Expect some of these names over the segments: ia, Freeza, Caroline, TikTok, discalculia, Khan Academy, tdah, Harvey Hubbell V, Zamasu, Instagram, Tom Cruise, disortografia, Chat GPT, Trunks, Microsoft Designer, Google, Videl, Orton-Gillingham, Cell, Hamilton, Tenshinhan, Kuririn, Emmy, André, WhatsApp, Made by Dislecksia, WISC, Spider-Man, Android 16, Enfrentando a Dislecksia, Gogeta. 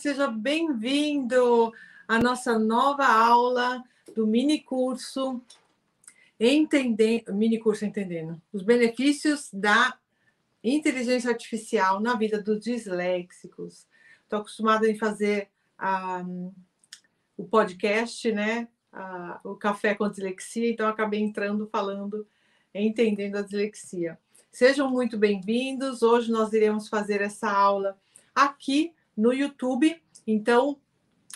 seja bem-vindo à nossa nova aula do minicurso Entendendo os benefícios da inteligência artificial na vida dos disléxicos. Estou acostumada em fazer o podcast, né? O Café com a Dislexia, então acabei entrando falando Entendendo a Dislexia. Sejam muito bem-vindos. Hoje nós iremos fazer essa aula aqui no YouTube. Então,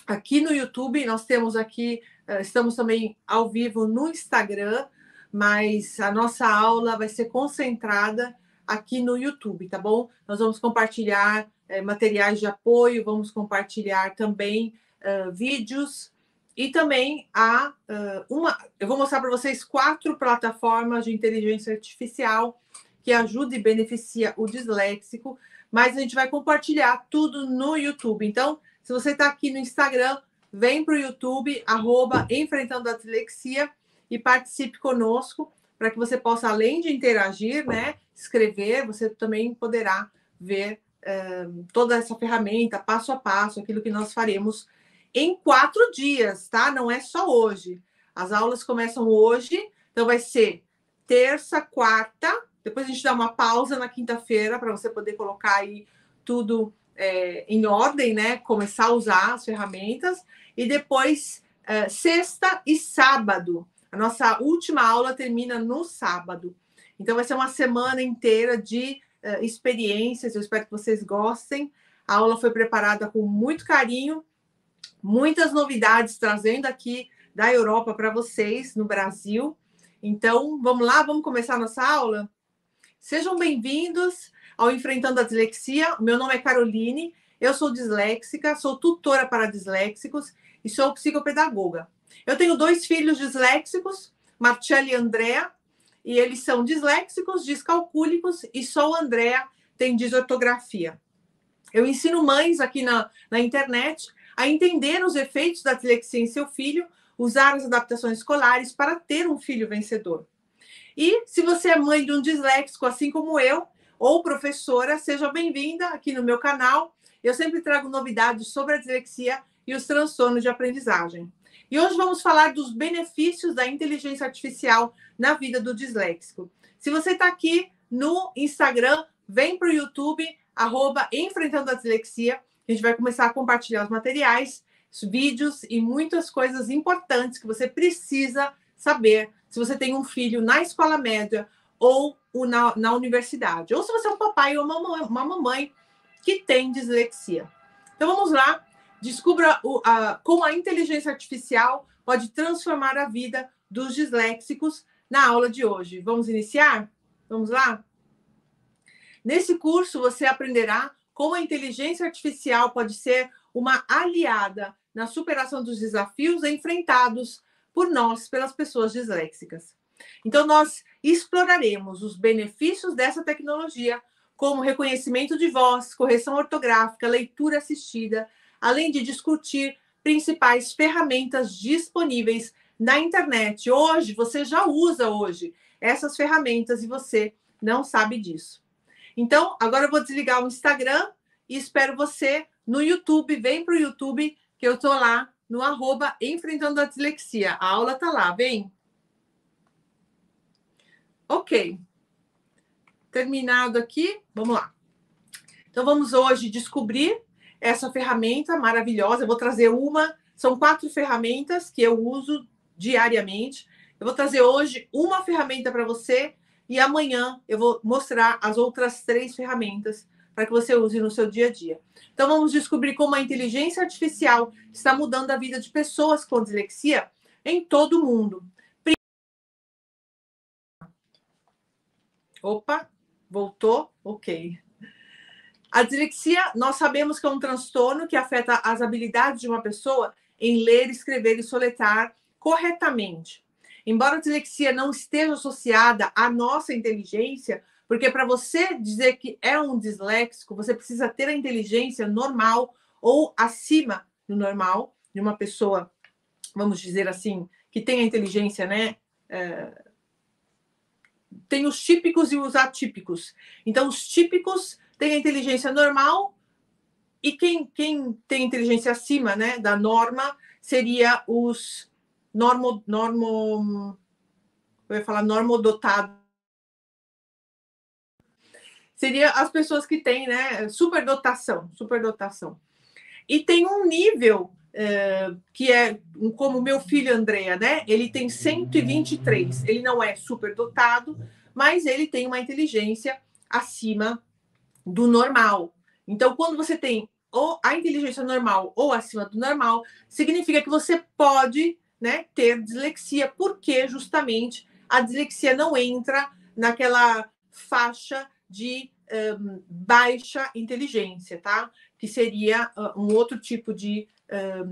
aqui no YouTube, nós temos aqui, estamos também ao vivo no Instagram, mas a nossa aula vai ser concentrada aqui no YouTube, tá bom? Nós vamos compartilhar materiais de apoio, vamos compartilhar também vídeos e também eu vou mostrar para vocês 4 plataformas de inteligência artificial que ajuda e beneficia o disléxico, mas a gente vai compartilhar tudo no YouTube. Então, se você está aqui no Instagram, vem para o YouTube, @Enfrentando a Dislexia, e participe conosco, para que você possa, além de interagir, né, escrever, você também poderá ver toda essa ferramenta, passo a passo, aquilo que nós faremos em 4 dias, tá? Não é só hoje. As aulas começam hoje, então vai ser terça, quarta. Depois a gente dá uma pausa na quinta-feira para você poder colocar aí tudo em ordem, né? Começar a usar as ferramentas. E depois, sexta e sábado. A nossa última aula termina no sábado. Então, vai ser uma semana inteira de experiências. Eu espero que vocês gostem. A aula foi preparada com muito carinho. Muitas novidades trazendo aqui da Europa para vocês, no Brasil. Então, vamos lá? Vamos começar a nossa aula? Sejam bem-vindos ao Enfrentando a Dislexia. Meu nome é Caroline, eu sou disléxica, sou tutora para disléxicos e sou psicopedagoga. Eu tenho 2 filhos disléxicos, Marcelo e André, e eles são disléxicos, discalcúlicos, e só o André tem disortografia. Eu ensino mães aqui na internet a entender os efeitos da dislexia em seu filho, usar as adaptações escolares para ter um filho vencedor. E se você é mãe de um disléxico, assim como eu, ou professora, seja bem-vinda aqui no meu canal. Eu sempre trago novidades sobre a dislexia e os transtornos de aprendizagem. E hoje vamos falar dos benefícios da inteligência artificial na vida do disléxico. Se você está aqui no Instagram, vem para o YouTube, @Enfrentando a Dislexia. A gente vai começar a compartilhar os materiais, os vídeos e muitas coisas importantes que você precisa saber se você tem um filho na escola média ou na universidade, ou se você é um papai ou uma mamãe que tem dislexia. Então vamos lá, descubra como a inteligência artificial pode transformar a vida dos disléxicos na aula de hoje. Vamos iniciar? Vamos lá? Nesse curso você aprenderá como a inteligência artificial pode ser uma aliada na superação dos desafios enfrentados por nós, pelas pessoas disléxicas. Então, nós exploraremos os benefícios dessa tecnologia, como reconhecimento de voz, correção ortográfica, leitura assistida, além de discutir principais ferramentas disponíveis na internet. Hoje, você já usa essas ferramentas e você não sabe disso. Então, agora eu vou desligar o Instagram e espero você no YouTube. Vem para o YouTube, que eu estou lá, no @Enfrentando a Dislexia. A aula tá lá, vem. Ok. Terminado aqui, vamos lá. Então, vamos hoje descobrir essa ferramenta maravilhosa. Eu vou trazer são 4 ferramentas que eu uso diariamente. Eu vou trazer hoje uma ferramenta para você e amanhã eu vou mostrar as outras 3 ferramentas para que você use no seu dia a dia. Então, vamos descobrir como a inteligência artificial está mudando a vida de pessoas com dislexia em todo o mundo. Opa, voltou? Ok. A dislexia, nós sabemos que é um transtorno que afeta as habilidades de uma pessoa em ler, escrever e soletrar corretamente. Embora a dislexia não esteja associada à nossa inteligência, porque para você dizer que é um disléxico, você precisa ter a inteligência normal ou acima do normal de uma pessoa, vamos dizer assim, que tem a inteligência, né? Tem os típicos e os atípicos. Então, os típicos têm a inteligência normal E quem tem inteligência acima, né, da norma seria os normodotados. Seria as pessoas que têm, né, superdotação. E tem um nível que é como meu filho André, né? Ele tem 123. Ele não é superdotado, mas ele tem uma inteligência acima do normal. Então, quando você tem ou a inteligência normal ou acima do normal, significa que você pode, né, ter dislexia, porque justamente a dislexia não entra naquela faixa de baixa inteligência, tá? Que seria um outro tipo de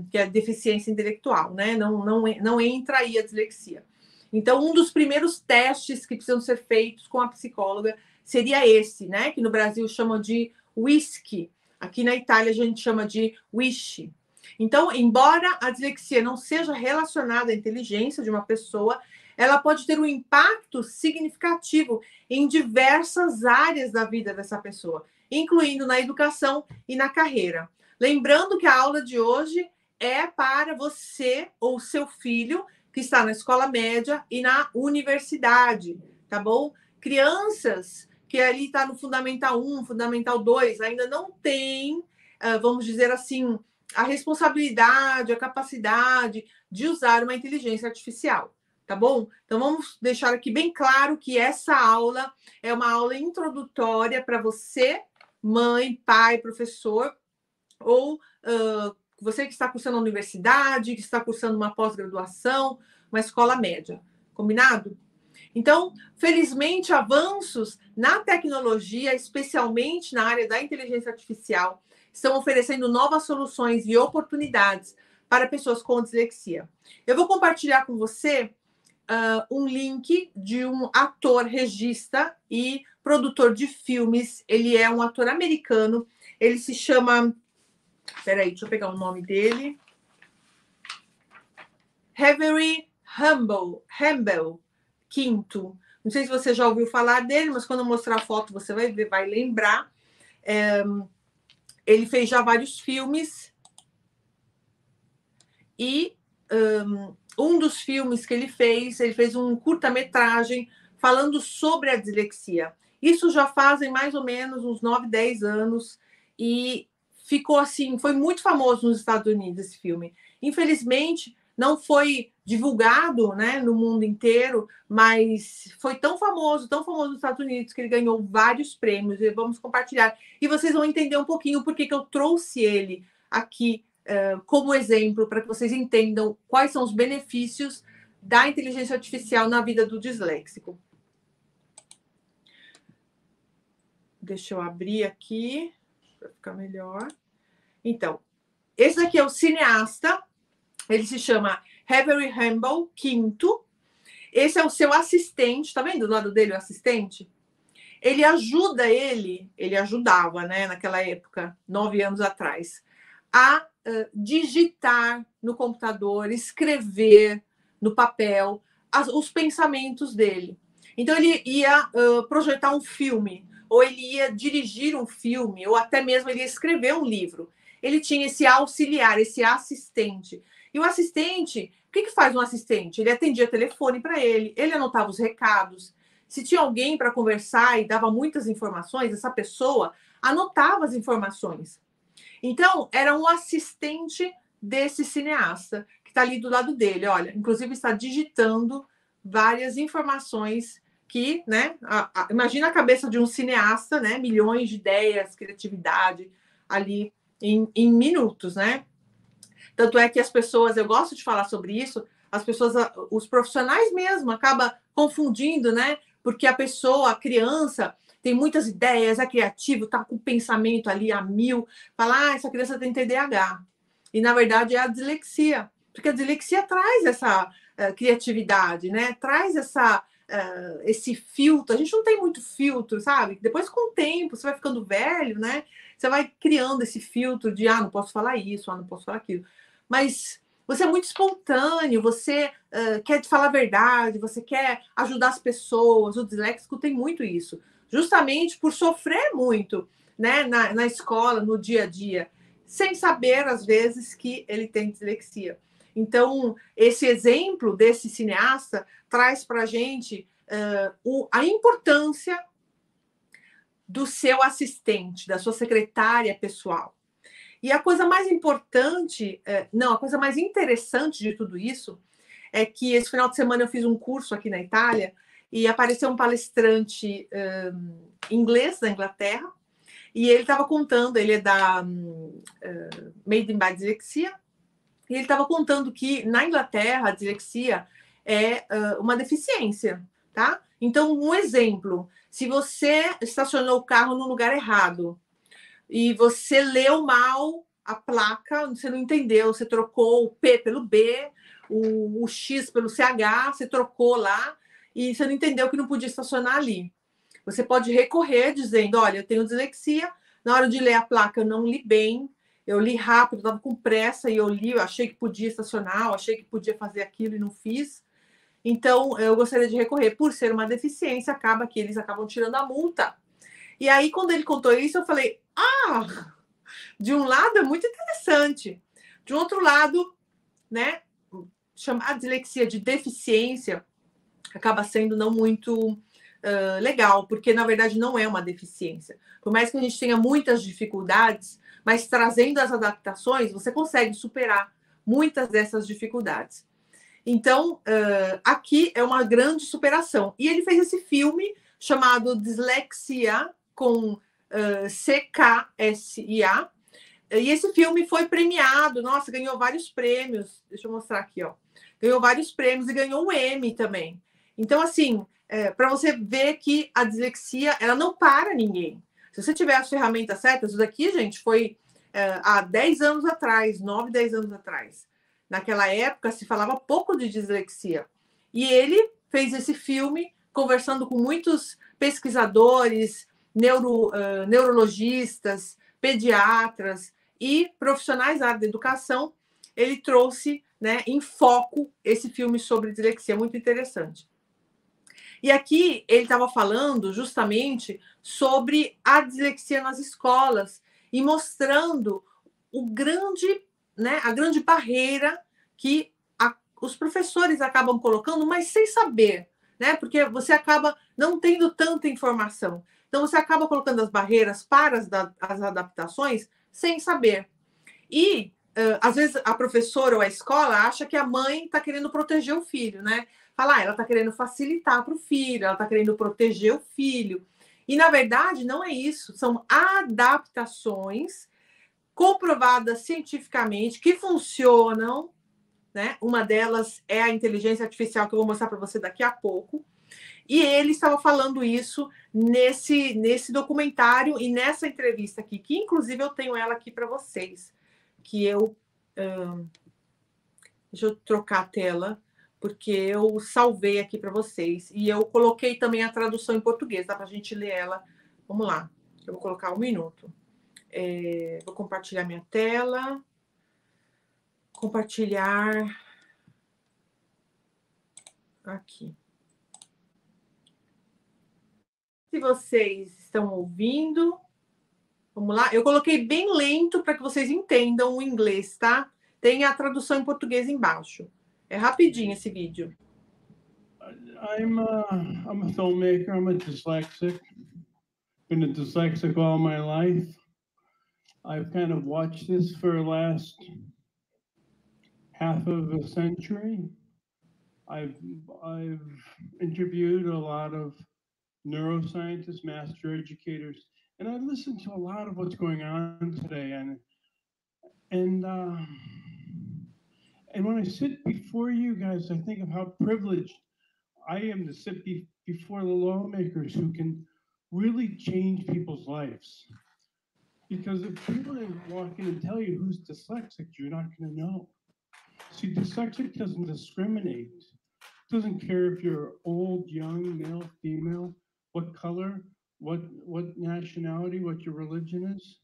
que é a deficiência intelectual, né? Não entra aí a dislexia. Então, um dos primeiros testes que precisam ser feitos com a psicóloga seria esse, né? Que no Brasil chamam de WISC. Aqui na Itália a gente chama de WISC. Então, embora a dislexia não seja relacionada à inteligência de uma pessoa, ela pode ter um impacto significativo em diversas áreas da vida dessa pessoa, incluindo na educação e na carreira. Lembrando que a aula de hoje é para você ou seu filho que está na escola média e na universidade, tá bom? Crianças que ali está no Fundamental 1, Fundamental 2, ainda não tem, vamos dizer assim, a responsabilidade, a capacidade de usar uma inteligência artificial. Tá bom? Então, vamos deixar aqui bem claro que essa aula é uma aula introdutória para você, mãe, pai, professor, ou você que está cursando a universidade, que está cursando uma pós-graduação, uma escola média. Combinado? Então, felizmente, avanços na tecnologia, especialmente na área da inteligência artificial, estão oferecendo novas soluções e oportunidades para pessoas com dislexia. Eu vou compartilhar com você um link de um ator, regista e produtor de filmes. Ele é um ator americano. Ele se chama... Peraí, deixa eu pegar o nome dele. Harvey Hubbell V. Não sei se você já ouviu falar dele, mas quando eu mostrar a foto você vai ver, vai lembrar. Ele fez já vários filmes. E... um dos filmes que ele fez um curta-metragem falando sobre a dislexia. Isso já fazem mais ou menos uns 9, 10 anos e ficou assim, foi muito famoso nos Estados Unidos esse filme. Infelizmente, não foi divulgado, né, no mundo inteiro, mas foi tão famoso nos Estados Unidos, que ele ganhou vários prêmios e vamos compartilhar. E vocês vão entender um pouquinho por que eu trouxe ele aqui como exemplo, para que vocês entendam quais são os benefícios da inteligência artificial na vida do disléxico. Deixa eu abrir aqui, para ficar melhor. Então, esse aqui é o cineasta, ele se chama Harvey Hubbell V. Esse é o seu assistente, tá vendo do lado dele o assistente? Ele ajuda ele ajudava, né, naquela época, 9 anos atrás, a digitar no computador, escrever no papel os pensamentos dele. Então, ele ia projetar um filme, ou ele ia dirigir um filme, ou até mesmo ele ia escrever um livro. Ele tinha esse auxiliar, esse assistente. E o assistente, o que faz um assistente? Ele atendia telefone para ele, ele anotava os recados. Se tinha alguém para conversar e dava muitas informações, essa pessoa anotava as informações. Então, era um assistente desse cineasta, que está ali do lado dele. Olha, inclusive está digitando várias informações que, né? Imagina a cabeça de um cineasta, né? Milhões de ideias, criatividade ali em minutos, né? Tanto é que as pessoas, eu gosto de falar sobre isso, as pessoas, os profissionais mesmo, acabam confundindo, né? Porque a pessoa, a criança... tem muitas ideias, é criativo, tá com o pensamento ali a mil. Fala, essa criança tem TDAH. E, na verdade, é a dislexia. Porque a dislexia traz essa criatividade, né? Traz esse filtro. A gente não tem muito filtro, sabe? Depois, com o tempo, você vai ficando velho, né? Você vai criando esse filtro de, não posso falar isso, não posso falar aquilo. Mas você é muito espontâneo, você quer falar a verdade, você quer ajudar as pessoas. O disléxico tem muito isso. Justamente por sofrer muito, né, na escola, no dia a dia. sem saber, às vezes, que ele tem dislexia. Então, esse exemplo desse cineasta traz para a gente a importância do seu assistente, da sua secretária pessoal. E a coisa mais importante, a coisa mais interessante de tudo isso é que esse final de semana eu fiz um curso aqui na Itália e apareceu um palestrante inglês da Inglaterra e ele estava contando, ele é da Made by Dislecksia, e ele estava contando que na Inglaterra a dislexia é uma deficiência, tá? Então, um exemplo, se você estacionou o carro no lugar errado e você leu mal a placa, você não entendeu, você trocou o P pelo B, o X pelo CH, você trocou lá e você não entendeu que não podia estacionar ali. Você pode recorrer dizendo, olha, eu tenho dislexia, na hora de ler a placa eu não li bem, eu li rápido, estava com pressa e eu li, eu achei que podia estacionar, eu achei que podia fazer aquilo e não fiz. Então, eu gostaria de recorrer. Por ser uma deficiência, acaba que eles acabam tirando a multa. E aí, quando ele contou isso, eu falei, de um lado é muito interessante. De um outro lado, né, chamar a dislexia de deficiência acaba sendo não muito legal, porque, na verdade, não é uma deficiência. Por mais que a gente tenha muitas dificuldades, mas trazendo as adaptações, você consegue superar muitas dessas dificuldades. Então, aqui é uma grande superação. E ele fez esse filme chamado Dislecksia, com C-K-S-I-A. E esse filme foi premiado. Nossa, ganhou vários prêmios. Deixa eu mostrar aqui, ó. Ganhou vários prêmios e ganhou um Emmy também. Então, assim, para você ver que a dislexia, ela não para ninguém. Se você tiver as ferramentas certas, isso daqui, gente, foi há 10 anos atrás, 9, 10 anos atrás. Naquela época se falava pouco de dislexia. E ele fez esse filme conversando com muitos pesquisadores, neurologistas, pediatras e profissionais da área da educação. Ele trouxe, né, em foco esse filme sobre dislexia, muito interessante. E aqui ele estava falando justamente sobre a dislexia nas escolas e mostrando o grande, né, a grande barreira que os professores acabam colocando, mas sem saber, né, porque você acaba não tendo tanta informação. Então, você acaba colocando as barreiras para as adaptações sem saber. E, às vezes, a professora ou a escola acha que a mãe está querendo proteger o filho, né? Fala, ela está querendo facilitar para o filho, ela está querendo proteger o filho. E, na verdade, não é isso. São adaptações comprovadas cientificamente, que funcionam, né? Uma delas é a inteligência artificial, que eu vou mostrar para você daqui a pouco. E ele estava falando isso nesse documentário e nessa entrevista aqui, que inclusive eu tenho ela aqui para vocês, que eu... Deixa eu trocar a tela, porque eu salvei aqui para vocês. E eu coloquei também a tradução em português, dá para a gente ler ela. Vamos lá, eu vou colocar um minuto. Vou compartilhar minha tela, compartilhar aqui. Se vocês estão ouvindo, vamos lá. Eu coloquei bem lento para que vocês entendam o inglês, tá? Tem a tradução em português embaixo. É rapidinho esse vídeo. I'm a filmmaker, I'm a dyslexic. Been a dyslexic all my life. I've kind of watched this for the last half of a century. I've interviewed a lot of neuroscientists, master educators, and I listened to a lot of what's going on today. And when I sit before you guys, I think of how privileged I am to sit before the lawmakers who can really change people's lives. Because if people didn't walk in and tell you who's dyslexic, you're not going to know. See, dyslexic doesn't discriminate. It doesn't care if you're old, young, male, female, what color, what nationality, what your religion is.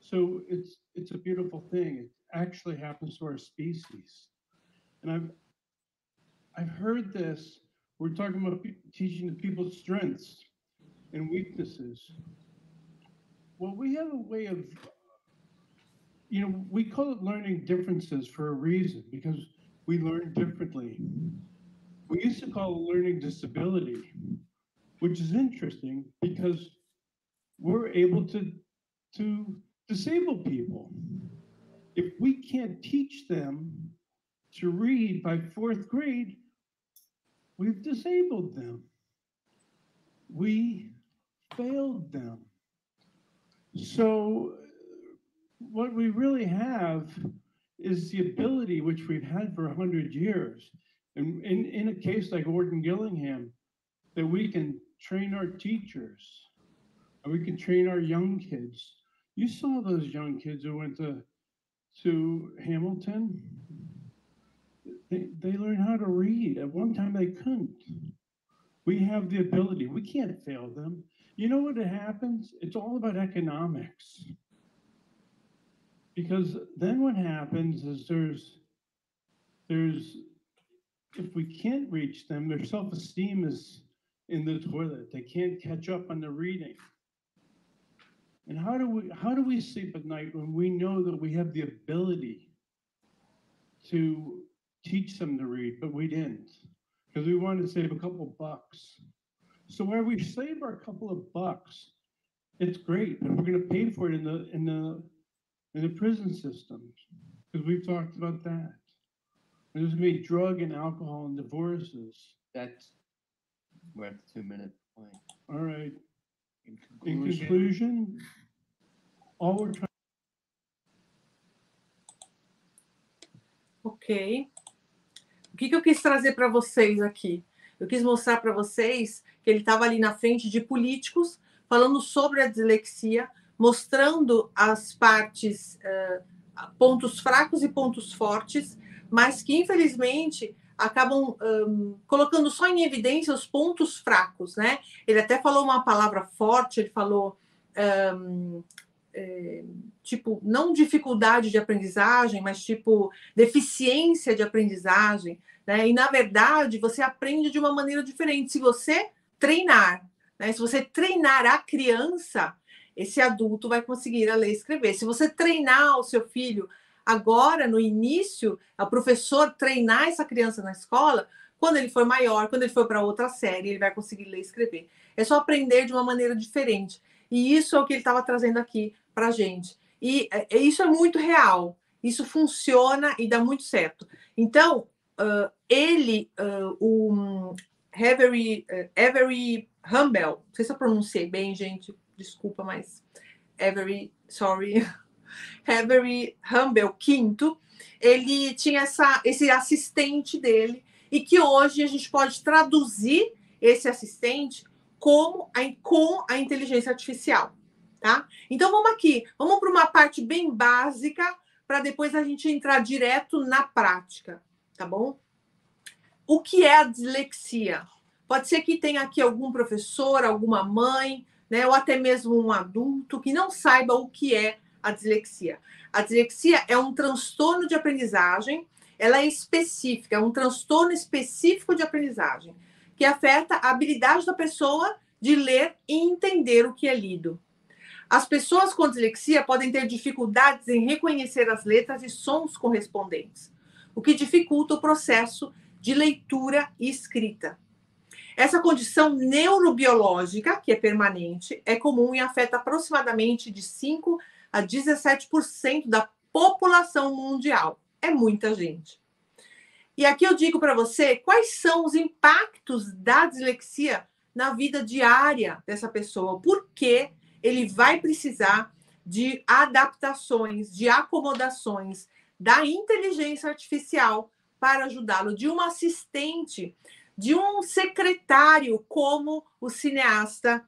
So it's a beautiful thing. It actually happens to our species. And I've heard this. We're talking about teaching people strengths and weaknesses. Well, we have a way of you know, we call it learning differences for a reason, because we learn differently. We used to call it learning disability, which is interesting because we're able to disable people. If we can't teach them to read by 4th grade, we've disabled them. We failed them. So what we really have is the ability, which we've had for 100 years. And in a case like Orton-Gillingham, that we can train our teachers, and we can train our young kids. You saw those young kids who went to Hamilton. They learned how to read. At one time, they couldn't. We have the ability. We can't fail them. You know what happens? It's all about economics. Because then what happens is if we can't reach them, their self-esteem is in the toilet. They can't catch up on the reading. And how do we sleep at night when we know that we have the ability to teach them to read, but we didn't, because we wanted to save a couple bucks. So where we save our couple of bucks, it's great, but we're going to pay for it in the prison systems, because we've talked about that. And there's going to be drug and alcohol and divorces. We're at the 2-minute point. All right. In conclusion, all we're trying. Ok. O que eu quis trazer para vocês aqui? Eu quis mostrar para vocês que ele estava ali na frente de políticos, falando sobre a dislexia, mostrando as partes, pontos fracos e pontos fortes, mas que, infelizmente, acabam colocando só em evidência os pontos fracos, né? Ele até falou uma palavra forte, ele falou, tipo, não dificuldade de aprendizagem, mas, tipo, deficiência de aprendizagem, né? E, na verdade, você aprende de uma maneira diferente. Se você treinar, né? Se você treinar a criança, esse adulto vai conseguir a ler e escrever. Se você treinar o seu filho agora, no início, o professor treinar essa criança na escola, quando ele for maior, quando ele for para outra série, ele vai conseguir ler e escrever. É só aprender de uma maneira diferente. E isso é o que ele estava trazendo aqui para a gente. E isso é muito real. Isso funciona e dá muito certo. Então, o Harvey Hubbell, não sei se eu pronunciei bem, gente, desculpa, mas... Harvey Hubbell V, ele tinha esse assistente dele, e que hoje a gente pode traduzir esse assistente com a inteligência artificial, tá? Então vamos aqui, vamos para uma parte bem básica, para depois a gente entrar direto na prática, tá bom? O que é a dislexia? Pode ser que tenha aqui algum professor, alguma mãe, né, ou até mesmo um adulto que não saiba o que é a dislexia. A dislexia é um transtorno de aprendizagem, ela é específica, é um transtorno específico de aprendizagem, que afeta a habilidade da pessoa de ler e entender o que é lido. As pessoas com dislexia podem ter dificuldades em reconhecer as letras e sons correspondentes, o que dificulta o processo de leitura e escrita. Essa condição neurobiológica, que é permanente, é comum e afeta aproximadamente de 5 a 17% da população mundial. É muita gente. E aqui eu digo para você quais são os impactos da dislexia na vida diária dessa pessoa. Porque ele vai precisar de adaptações, de acomodações da inteligência artificial para ajudá-lo, de um assistente, de um secretário, como o cineasta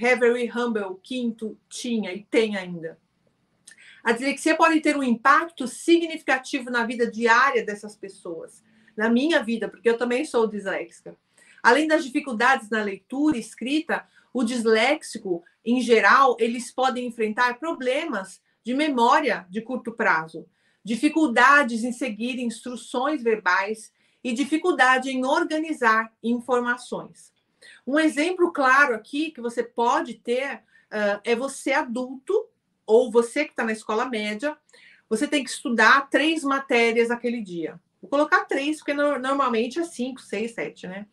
Harvey Hubbell V tinha e tem ainda. A dislexia pode ter um impacto significativo na vida diária dessas pessoas, na minha vida, porque eu também sou disléxica. Além das dificuldades na leitura e escrita, o disléxico, em geral, eles podem enfrentar problemas de memória de curto prazo, dificuldades em seguir instruções verbais e dificuldade em organizar informações. Um exemplo claro aqui que você pode ter é você adulto ou você que está na escola média, você tem que estudar 3 matérias naquele dia. Vou colocar 3, porque normalmente é 5, 6, 7, né?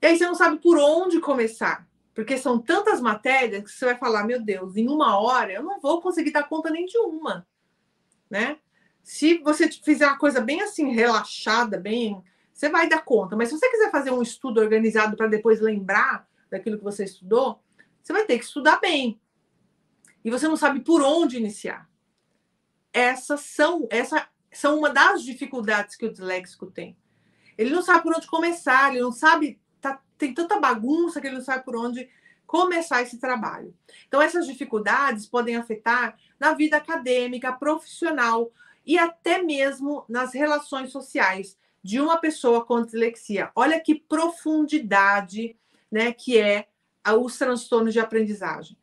E aí você não sabe por onde começar, porque são tantas matérias que você vai falar, meu Deus, em 1 hora eu não vou conseguir dar conta nem de uma, né? Se você fizer uma coisa bem assim, relaxada, bem... Você vai dar conta, mas se você quiser fazer um estudo organizado para depois lembrar daquilo que você estudou, você vai ter que estudar bem. E você não sabe por onde iniciar. Essas são uma das dificuldades que o disléxico tem. Ele não sabe por onde começar, ele não sabe... Tem tanta bagunça que ele não sabe por onde começar esse trabalho. Então, essas dificuldades podem afetar na vida acadêmica, profissional e até mesmo nas relações sociais de uma pessoa com dislexia. Olha que profundidade, né, que é os transtornos de aprendizagem.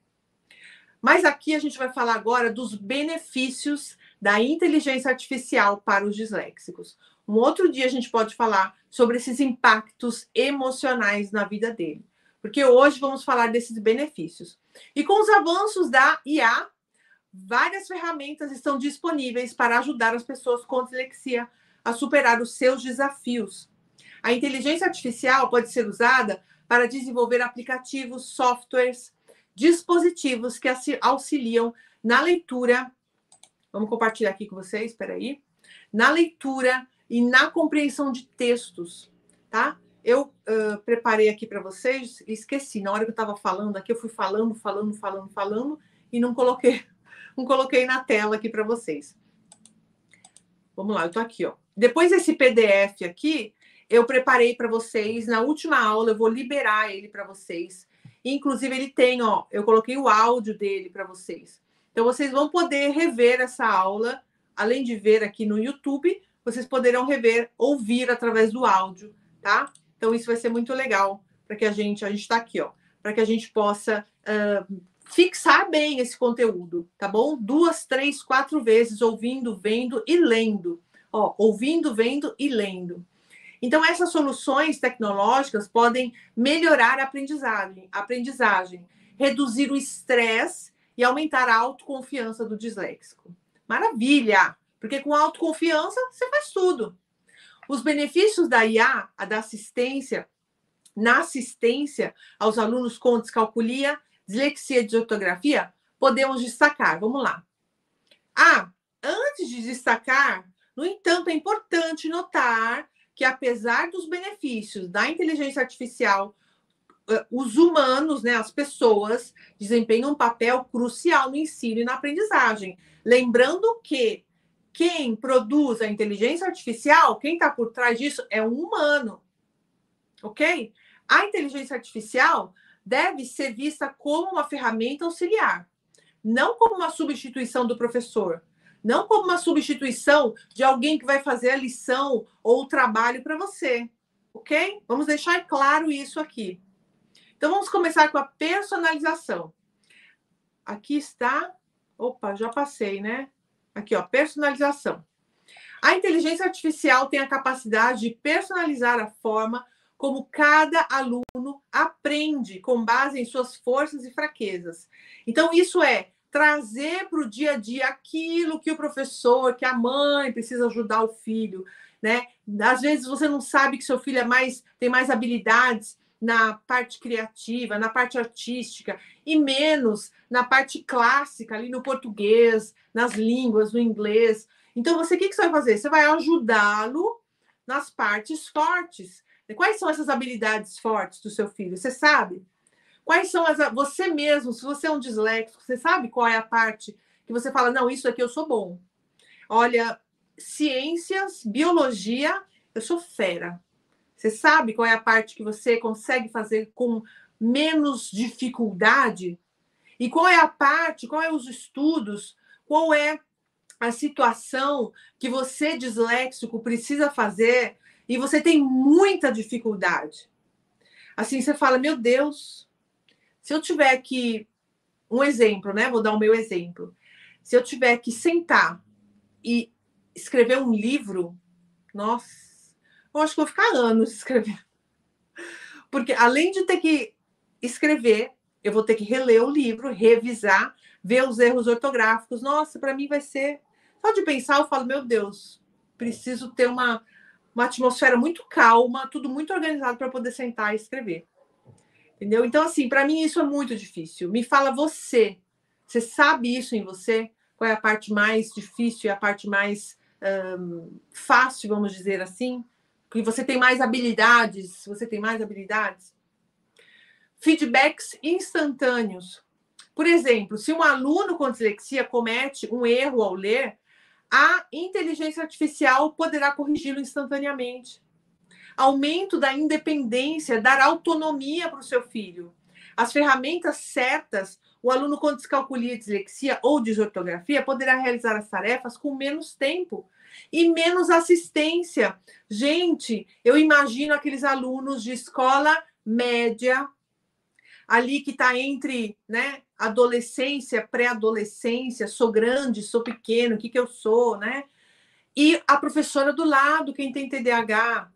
Mas aqui a gente vai falar agora dos benefícios da inteligência artificial para os disléxicos. Um outro dia a gente pode falar sobre esses impactos emocionais na vida dele, porque hoje vamos falar desses benefícios. E com os avanços da IA, várias ferramentas estão disponíveis para ajudar as pessoas com dislexia a superar os seus desafios. A inteligência artificial pode ser usada para desenvolver aplicativos, softwares, dispositivos que auxiliam na leitura. Vamos compartilhar aqui com vocês, espera aí. Na leitura e na compreensão de textos, tá? Eu preparei aqui para vocês, esqueci, na hora que eu estava falando aqui, eu fui falando e não coloquei na tela aqui para vocês. Vamos lá, eu tô aqui, ó. Depois desse PDF aqui, eu preparei para vocês, na última aula eu vou liberar ele para vocês. Inclusive ele tem, ó, eu coloquei o áudio dele para vocês. Então vocês vão poder rever essa aula, além de ver aqui no YouTube, vocês poderão rever, ouvir através do áudio, tá? Então isso vai ser muito legal para que a gente tá aqui, ó, para que a gente possa fixar bem esse conteúdo, tá bom? 2, 3, 4 vezes ouvindo, vendo e lendo. Ó, ouvindo, vendo e lendo. Então, essas soluções tecnológicas podem melhorar a aprendizagem, reduzir o estresse e aumentar a autoconfiança do disléxico. Maravilha! Porque com autoconfiança, você faz tudo. Os benefícios da IA, na assistência aos alunos com discalculia, dislexia e disaudiografia, podemos destacar. Vamos lá. Ah, antes de destacar, no entanto, é importante notar que, apesar dos benefícios da inteligência artificial, os humanos, né, as pessoas, desempenham um papel crucial no ensino e na aprendizagem. Lembrando que quem produz a inteligência artificial, quem está por trás disso, é um humano. Ok? A inteligência artificial deve ser vista como uma ferramenta auxiliar, não como uma substituição do professor, não como uma substituição de alguém que vai fazer a lição ou o trabalho para você, ok? Vamos deixar claro isso aqui. Então, vamos começar com a personalização. Aqui está... Opa, já passei, né? Aqui, ó, personalização. A inteligência artificial tem a capacidade de personalizar a forma como cada aluno aprende com base em suas forças e fraquezas. Então, isso é trazer para o dia a dia aquilo que o professor, que a mãe precisa ajudar o filho, né? Às vezes você não sabe que seu filho tem mais habilidades na parte criativa, na parte artística, e menos na parte clássica, ali no português, nas línguas, no inglês. Então, o que você vai fazer? Você vai ajudá-lo nas partes fortes. Quais são essas habilidades fortes do seu filho? Você sabe? Quais são as... Você mesmo, se você é um disléxico, você sabe qual é a parte que você fala, não, isso aqui eu sou bom. Olha, ciências, biologia, eu sou fera. Você sabe qual é a parte que você consegue fazer com menos dificuldade? E qual é a parte, qual é os estudos, qual é a situação que você, disléxico, precisa fazer... E você tem muita dificuldade. Assim, você fala, meu Deus, se eu tiver que... Um exemplo, né? Vou dar o meu exemplo. Se eu tiver que sentar e escrever um livro, nossa, eu acho que vou ficar anos escrevendo. Porque além de ter que escrever, eu vou ter que reler o livro, revisar, ver os erros ortográficos. Nossa, para mim vai ser... Só de pensar, eu falo, meu Deus, preciso ter uma atmosfera muito calma, tudo muito organizado para poder sentar e escrever. Entendeu? Então, assim, para mim isso é muito difícil. Me fala você sabe isso em você? Qual é a parte mais difícil e a parte mais fácil, vamos dizer assim? Que você tem mais habilidades? Você tem mais habilidades? Feedbacks instantâneos. Por exemplo, se um aluno com dislexia comete um erro ao ler, a inteligência artificial poderá corrigi-lo instantaneamente. Aumento da independência, dar autonomia para o seu filho. As ferramentas certas, o aluno com descalculia, dislexia ou desortografia poderá realizar as tarefas com menos tempo e menos assistência. Gente, eu imagino aqueles alunos de escola média, ali que está entre, né, adolescência, pré-adolescência, sou grande, sou pequeno, o que que eu sou, né? E a professora do lado, quem tem TDAH,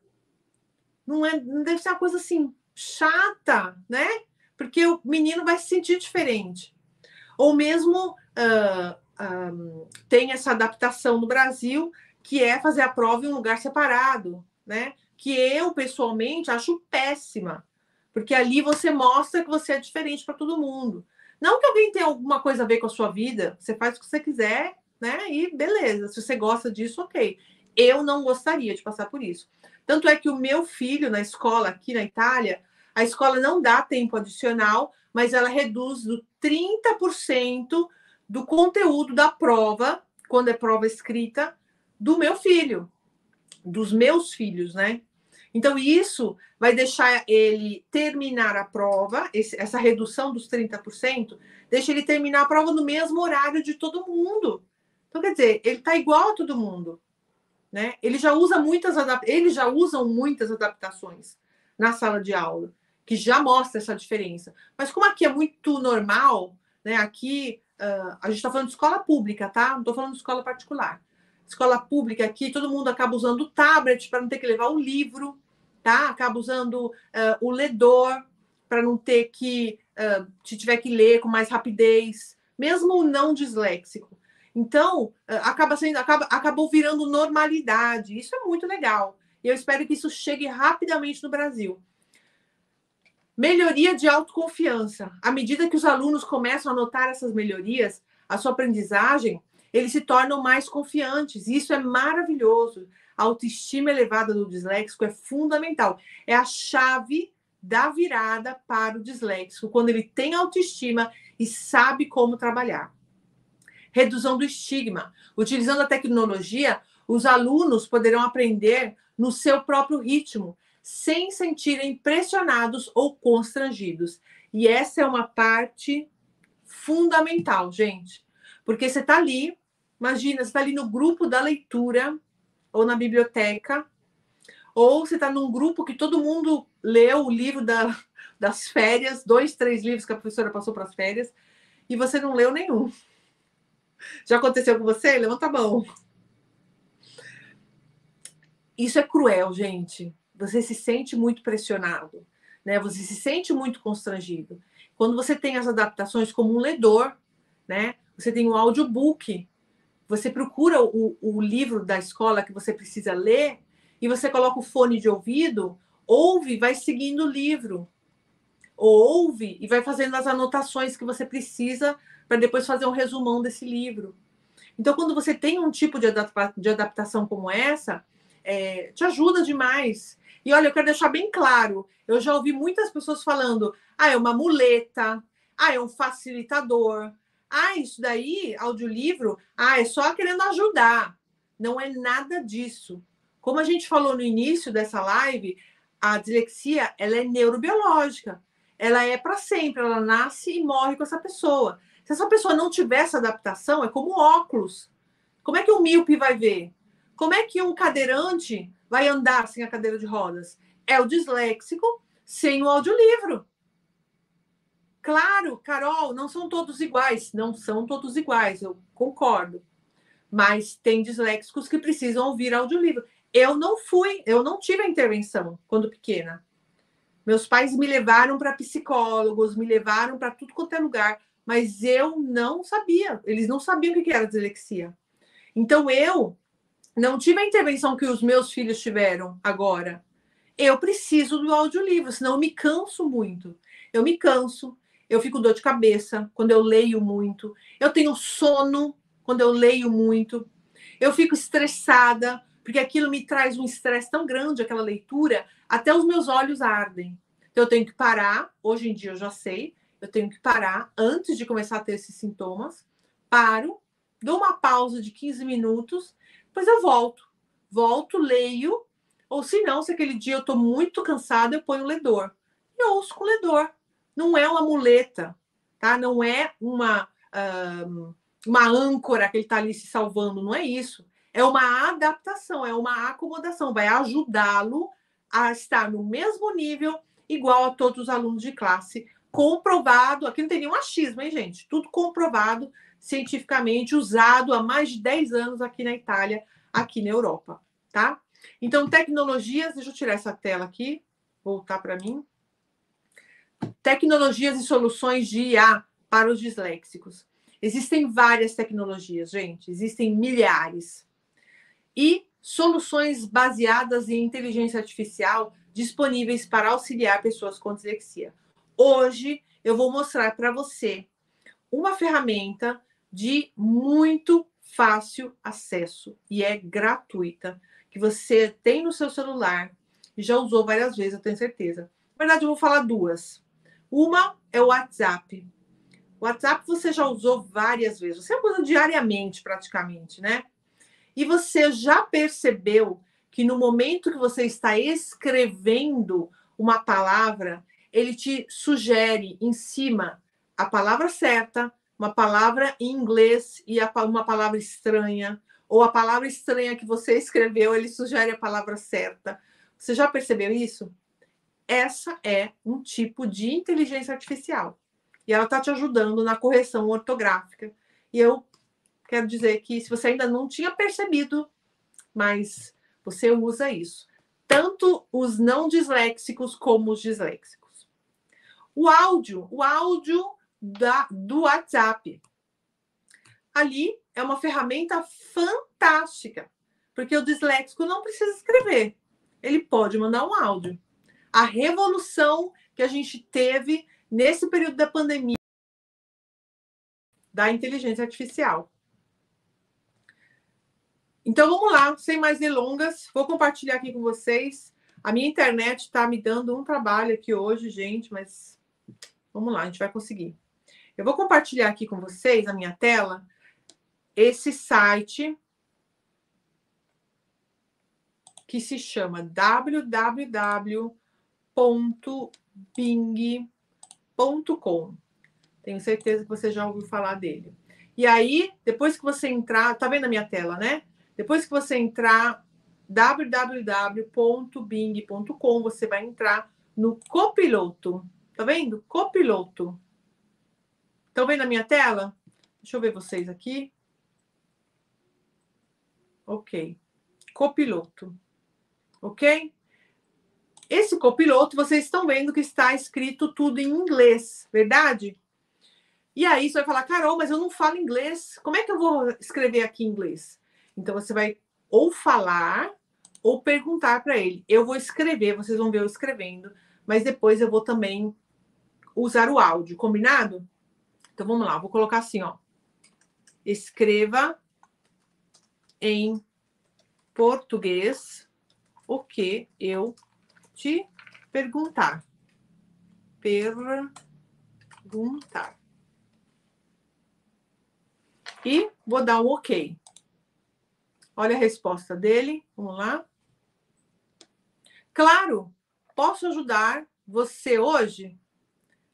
não deve ser uma coisa assim chata, né? Porque o menino vai se sentir diferente. Ou mesmo tem essa adaptação no Brasil, que é fazer a prova em um lugar separado, né? Que eu, pessoalmente, acho péssima. Porque ali você mostra que você é diferente para todo mundo. Não que alguém tenha alguma coisa a ver com a sua vida, você faz o que você quiser, né? E beleza, se você gosta disso, ok. Eu não gostaria de passar por isso. Tanto é que o meu filho, na escola aqui na Itália, a escola não dá tempo adicional, mas ela reduz do 30% do conteúdo da prova, quando é prova escrita, do meu filho, dos meus filhos, né? Então, isso vai deixar ele terminar a prova, essa redução dos 30%, deixa ele terminar a prova no mesmo horário de todo mundo. Então, quer dizer, ele está igual a todo mundo, né? Eles já usam muitas adaptações na sala de aula, que já mostra essa diferença. Mas como aqui é muito normal, né? Aqui a gente está falando de escola pública, tá? Não estou falando de escola particular. Escola pública aqui, todo mundo acaba usando o tablet para não ter que levar o livro, tá? Acaba usando o ledor para não ter que, se tiver que ler com mais rapidez, mesmo o não disléxico. Então, acabou virando normalidade. Isso é muito legal. E eu espero que isso chegue rapidamente no Brasil. Melhoria de autoconfiança. À medida que os alunos começam a notar essas melhorias, a sua aprendizagem, eles se tornam mais confiantes. Isso é maravilhoso. A autoestima elevada do disléxico é fundamental. É a chave da virada para o disléxico, quando ele tem autoestima e sabe como trabalhar. Redução do estigma. Utilizando a tecnologia, os alunos poderão aprender no seu próprio ritmo, sem sentirem pressionados ou constrangidos. E essa é uma parte fundamental, gente. Porque você está ali, imagina, você está ali no grupo da leitura, ou na biblioteca, ou você está num grupo que todo mundo leu o livro das férias, 2, 3 livros que a professora passou para as férias, e você não leu nenhum. Já aconteceu com você? Levanta a mão. Isso é cruel, gente. Você se sente muito pressionado, né? Você se sente muito constrangido. Quando você tem as adaptações como um ledor, né? Você tem um audiobook, você procura o livro da escola que você precisa ler e você coloca o fone de ouvido, ouve e vai seguindo o livro. Ouve e vai fazendo as anotações que você precisa para depois fazer um resumão desse livro. Então, quando você tem um tipo de adaptação como essa, te ajuda demais. E olha, eu quero deixar bem claro, eu já ouvi muitas pessoas falando, é uma muleta, é um facilitador... isso daí, audiolivro, é só querendo ajudar. Não é nada disso. Como a gente falou no início dessa live, a dislexia, ela é neurobiológica. Ela é para sempre, ela nasce e morre com essa pessoa. Se essa pessoa não tiver essa adaptação, é como óculos. Como é que um míope vai ver? Como é que um cadeirante vai andar sem a cadeira de rodas? É o disléxico sem o audiolivro. Claro, Carol, não são todos iguais. Não são todos iguais, eu concordo. Mas tem disléxicos que precisam ouvir audiolivro. Eu não tive a intervenção quando pequena. Meus pais me levaram para psicólogos, me levaram para tudo quanto é lugar. mas eu não sabia. Eles não sabiam o que era dislexia. Então, eu não tive a intervenção que os meus filhos tiveram agora. Eu preciso do audiolivro, senão eu me canso muito. Eu me canso, eu fico com dor de cabeça quando eu leio muito. Eu tenho sono quando eu leio muito. Eu fico estressada, porque aquilo me traz um estresse tão grande, aquela leitura, até os meus olhos ardem. Então, eu tenho que parar. Hoje em dia, eu já sei. Eu tenho que parar antes de começar a ter esses sintomas. Paro, dou uma pausa de 15 minutos, depois eu volto. Volto, leio, ou se não, se aquele dia eu estou muito cansada, eu ponho o ledor. E ouço com o ledor. Não é uma muleta, tá? Não é uma âncora que ele está ali se salvando, não é isso. É uma adaptação, é uma acomodação. Vai ajudá-lo a estar no mesmo nível, igual a todos os alunos de classe. Comprovado, aqui não tem nenhum achismo, hein, gente? Tudo comprovado, cientificamente, usado há mais de 10 anos aqui na Itália, aqui na Europa, tá? Então, tecnologias, deixa eu tirar essa tela aqui, voltar para mim. Tecnologias e soluções de IA para os disléxicos. Existem várias tecnologias, gente, existem milhares. E soluções baseadas em inteligência artificial disponíveis para auxiliar pessoas com dislexia. Hoje eu vou mostrar para você uma ferramenta de muito fácil acesso e é gratuita, que você tem no seu celular e já usou várias vezes, eu tenho certeza. Na verdade, eu vou falar duas. Uma é o WhatsApp. O WhatsApp você já usou várias vezes, você usa diariamente praticamente, né? E você já percebeu que no momento que você está escrevendo uma palavra, ele te sugere em cima a palavra certa, uma palavra em inglês e uma palavra estranha, ou a palavra estranha que você escreveu, ele sugere a palavra certa. Você já percebeu isso? Essa é um tipo de inteligência artificial. E ela está te ajudando na correção ortográfica. E eu quero dizer que se você ainda não tinha percebido, mas você usa isso. Tanto os não disléxicos como os disléxicos. O áudio do WhatsApp. Ali é uma ferramenta fantástica, porque o disléxico não precisa escrever. Ele pode mandar um áudio. A revolução que a gente teve nesse período da pandemia da inteligência artificial. Então, vamos lá, sem mais delongas. Vou compartilhar aqui com vocês. A minha internet está me dando um trabalho aqui hoje, gente, mas... vamos lá, a gente vai conseguir. Eu vou compartilhar aqui com vocês, na minha tela, esse site que se chama www.bing.com. Tenho certeza que você já ouviu falar dele. E aí, depois que você entrar... tá vendo a minha tela, né? Depois que você entrar www.bing.com, você vai entrar no Copiloto. Tá vendo? Copiloto. Estão vendo a minha tela? Deixa eu ver vocês aqui. Ok. Copiloto. Ok? Esse Copiloto, vocês estão vendo que está escrito tudo em inglês, verdade? E aí você vai falar, Carol, mas eu não falo inglês. Como é que eu vou escrever aqui em inglês? Então você vai ou falar ou perguntar para ele. Eu vou escrever, vocês vão ver eu escrevendo. Mas depois eu vou também usar o áudio, combinado? Então, vamos lá. Vou colocar assim, ó. Escreva em português o que eu te perguntar. Perguntar. E vou dar um ok. Olha a resposta dele. Vamos lá. Claro! Posso ajudar você hoje?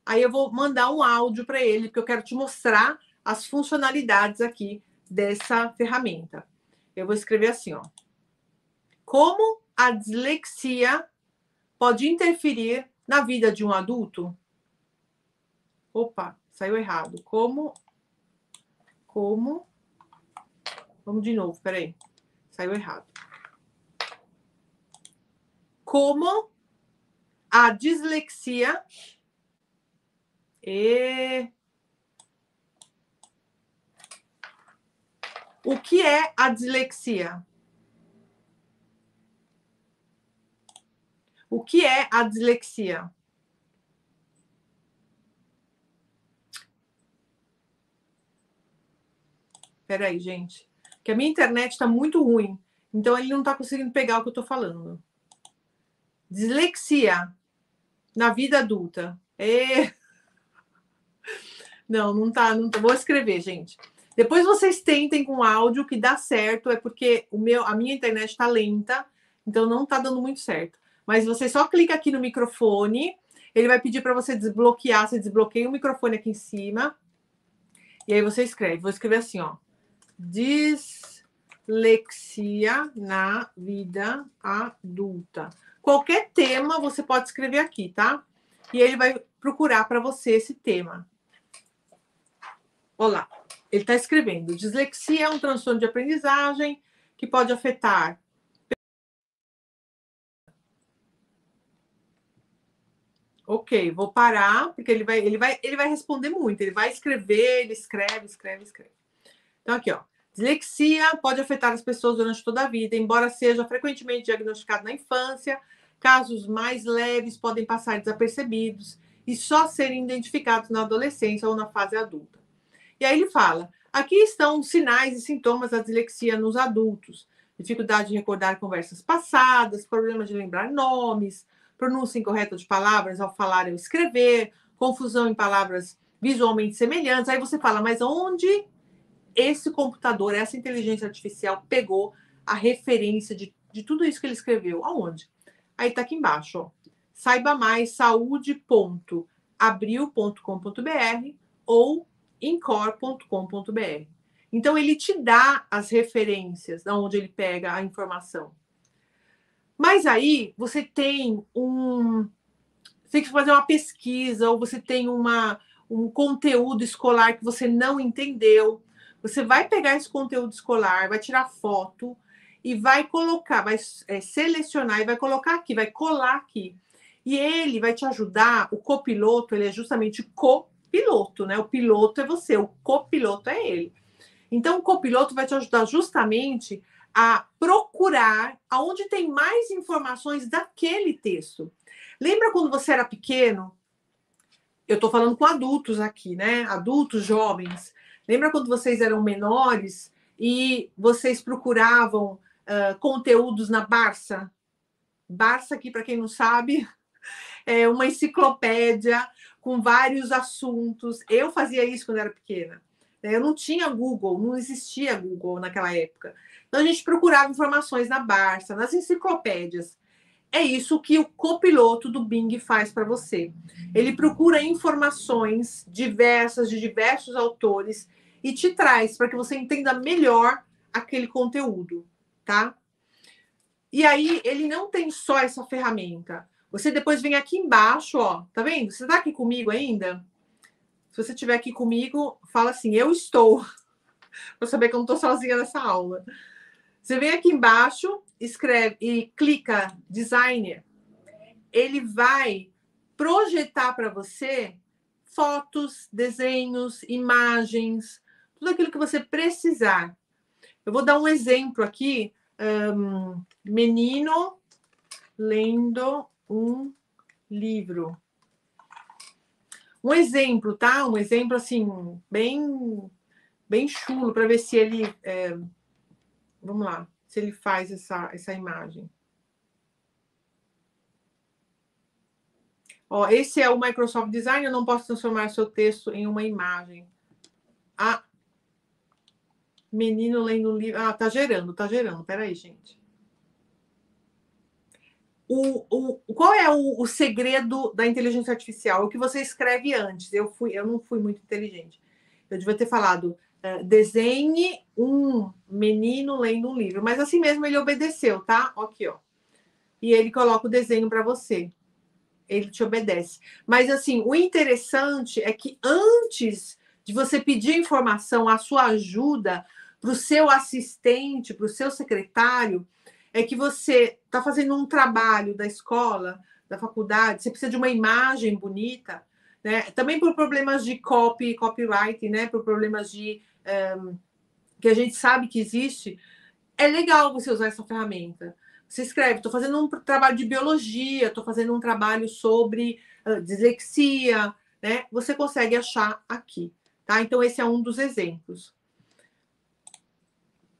Aí eu vou mandar um áudio para ele, porque eu quero te mostrar as funcionalidades aqui dessa ferramenta. Eu vou escrever assim, ó. Como a dislexia pode interferir na vida de um adulto? Opa, saiu errado. Como? Vamos de novo, peraí. Saiu errado. Como a dislexia O que é a dislexia? O que é a dislexia? Espera aí, gente. Que a minha internet está muito ruim. Então, ele não está conseguindo pegar o que eu estou falando. Dislexia na vida adulta. E... Não, não está. Não tá. Vou escrever, gente. Depois vocês tentem com áudio, que dá certo. É porque a minha internet está lenta. Então, não está dando muito certo. Mas você só clica aqui no microfone. Ele vai pedir para você desbloquear. Você desbloqueia o microfone aqui em cima. E aí você escreve. Vou escrever assim, ó. Dislexia na vida adulta. Qualquer tema você pode escrever aqui, tá? E ele vai procurar para você esse tema. Olha lá. Ele está escrevendo. Dislexia é um transtorno de aprendizagem que pode afetar... Ok, vou parar, porque ele vai responder muito. Ele vai escrever, ele escreve. Então, aqui, ó. Dislexia pode afetar as pessoas durante toda a vida, embora seja frequentemente diagnosticado na infância. Casos mais leves podem passar desapercebidos e só serem identificados na adolescência ou na fase adulta. E aí ele fala, aqui estão os sinais e sintomas da dislexia nos adultos. Dificuldade de recordar conversas passadas, problemas de lembrar nomes, pronúncia incorreta de palavras ao falar e escrever, confusão em palavras visualmente semelhantes. Aí você fala, mas onde esse computador, essa inteligência artificial pegou a referência de tudo isso que ele escreveu? Aonde? Aí tá aqui embaixo, ó. Saiba mais, saúde.abril.com.br ou incor.com.br. Então, ele te dá as referências de onde ele pega a informação. Mas aí você tem tem que fazer uma pesquisa, ou você tem um conteúdo escolar que você não entendeu. Você vai pegar esse conteúdo escolar, vai tirar foto e vai colocar, vai selecionar e vai colocar aqui, vai colar aqui. E ele vai te ajudar, o copiloto, ele é justamente copiloto, né? O piloto é você, o copiloto é ele. Então, o copiloto vai te ajudar justamente a procurar aonde tem mais informações daquele texto. Lembra quando você era pequeno? Eu estou falando com adultos aqui, né? Adultos, jovens. Lembra quando vocês eram menores e vocês procuravam conteúdos na Barça? Barça, aqui, para quem não sabe, é uma enciclopédia com vários assuntos. Eu fazia isso quando era pequena. Eu não tinha Google, não existia Google naquela época. Então, a gente procurava informações na Barça, nas enciclopédias. É isso que o copiloto do Bing faz para você. Ele procura informações diversas, de diversos autores, e te traz para que você entenda melhor aquele conteúdo, tá? E aí, ele não tem só essa ferramenta. Você depois vem aqui embaixo, ó, tá vendo? Você tá aqui comigo ainda? Se você estiver aqui comigo, fala assim, eu estou. Para saber que eu não estou sozinha nessa aula. Você vem aqui embaixo, escreve e clica Designer. Ele vai projetar para você fotos, desenhos, imagens, tudo aquilo que você precisar. Eu vou dar um exemplo aqui. Menino lendo um livro. Um exemplo, tá? Um exemplo, assim, bem chulo, para ver se ele... vamos lá, se ele faz essa imagem. Ó, esse é o Microsoft Designer, eu não posso transformar seu texto em uma imagem. Ah, menino lendo um livro... Ah, tá gerando, peraí, gente. Qual é o segredo da inteligência artificial? O que você escreve antes. Eu não fui muito inteligente. Eu devia ter falado... desenhe um menino lendo um livro. Mas assim mesmo ele obedeceu, tá? Aqui, ó. E ele coloca o desenho para você. Ele te obedece. Mas assim, o interessante é que antes de você pedir informação, a sua ajuda para o seu assistente, para o seu secretário, é que você está fazendo um trabalho da escola, da faculdade, você precisa de uma imagem bonita, né? Também por problemas de copyright, né? Por problemas de que a gente sabe que existe, é legal você usar essa ferramenta. Você escreve, estou fazendo um trabalho de biologia, estou fazendo um trabalho sobre dislexia, né? Você consegue achar aqui, tá? Então, esse é um dos exemplos.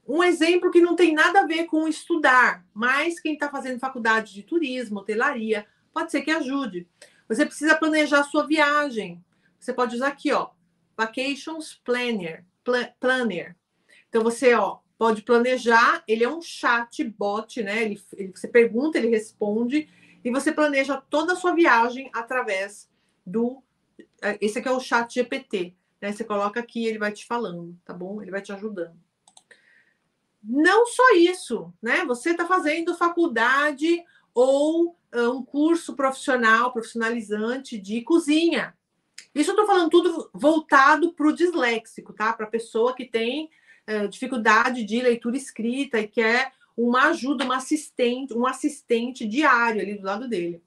Um exemplo que não tem nada a ver com estudar, mas quem está fazendo faculdade de turismo, hotelaria, pode ser que ajude. Você precisa planejar a sua viagem. Você pode usar aqui, ó, Vacations Planner. Então, você, ó, pode planejar, ele é um chatbot, né? Você pergunta, ele responde, e você planeja toda a sua viagem através do... Esse aqui é o Chat GPT, né? Você coloca aqui, ele vai te falando, tá bom? Ele vai te ajudando. Não só isso, né? Você está fazendo faculdade ou um curso profissional, profissionalizante de cozinha. Isso eu estou falando tudo voltado para o disléxico, tá? Para a pessoa que tem dificuldade de leitura escrita e quer uma ajuda, um assistente diário ali do lado dele.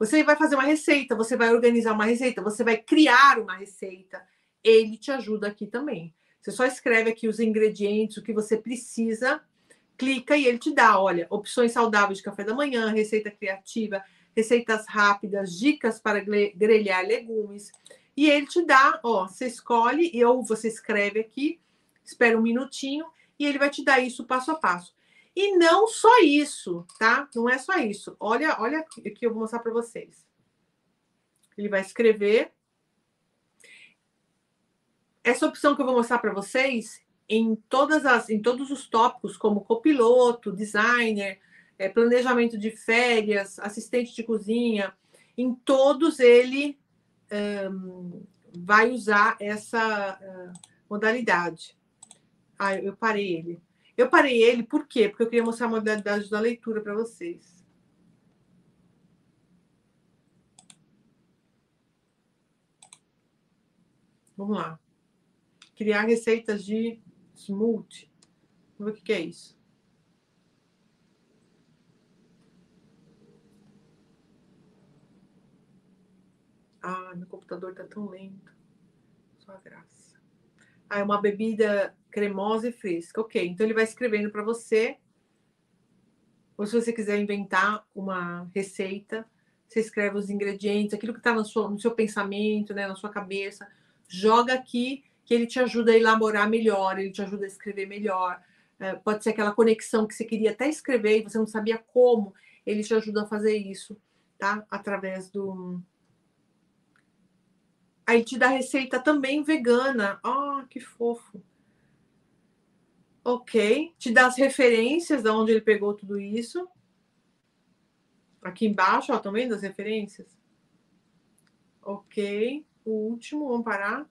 Você vai fazer uma receita, você vai organizar uma receita, você vai criar uma receita. Ele te ajuda aqui também. Você só escreve aqui os ingredientes, o que você precisa, clica e ele te dá, olha, opções saudáveis de café da manhã, receita criativa, receitas rápidas, dicas para grelhar legumes. E ele te dá, ó, você escolhe e ou você escreve aqui, espera um minutinho e ele vai te dar isso passo a passo. E não só isso, tá? Não é só isso. Olha, olha aqui, eu vou mostrar para vocês. Ele vai escrever. Essa opção que eu vou mostrar para vocês, em todos os tópicos, como copiloto, designer, planejamento de férias, assistente de cozinha, em todos ele vai usar essa modalidade. Ah, eu parei ele. Eu parei ele por quê? Porque eu queria mostrar a modalidade da leitura para vocês. Vamos lá. Criar receitas de smoothie. Vamos ver o que é isso. Ah, meu computador tá tão lento. Só a graça. Ah, é uma bebida cremosa e fresca. Ok, então ele vai escrevendo para você. Ou se você quiser inventar uma receita, você escreve os ingredientes, aquilo que tá no seu pensamento, né, na sua cabeça. Joga aqui, que ele te ajuda a elaborar melhor, ele te ajuda a escrever melhor. Pode ser aquela conexão que você queria até escrever e você não sabia como, ele te ajuda a fazer isso, tá? Através do... Aí te dá receita também vegana. Ah, que fofo. Ok. Te dá as referências de onde ele pegou tudo isso. Aqui embaixo, ó, também das referências. Ok. O último, vamos parar.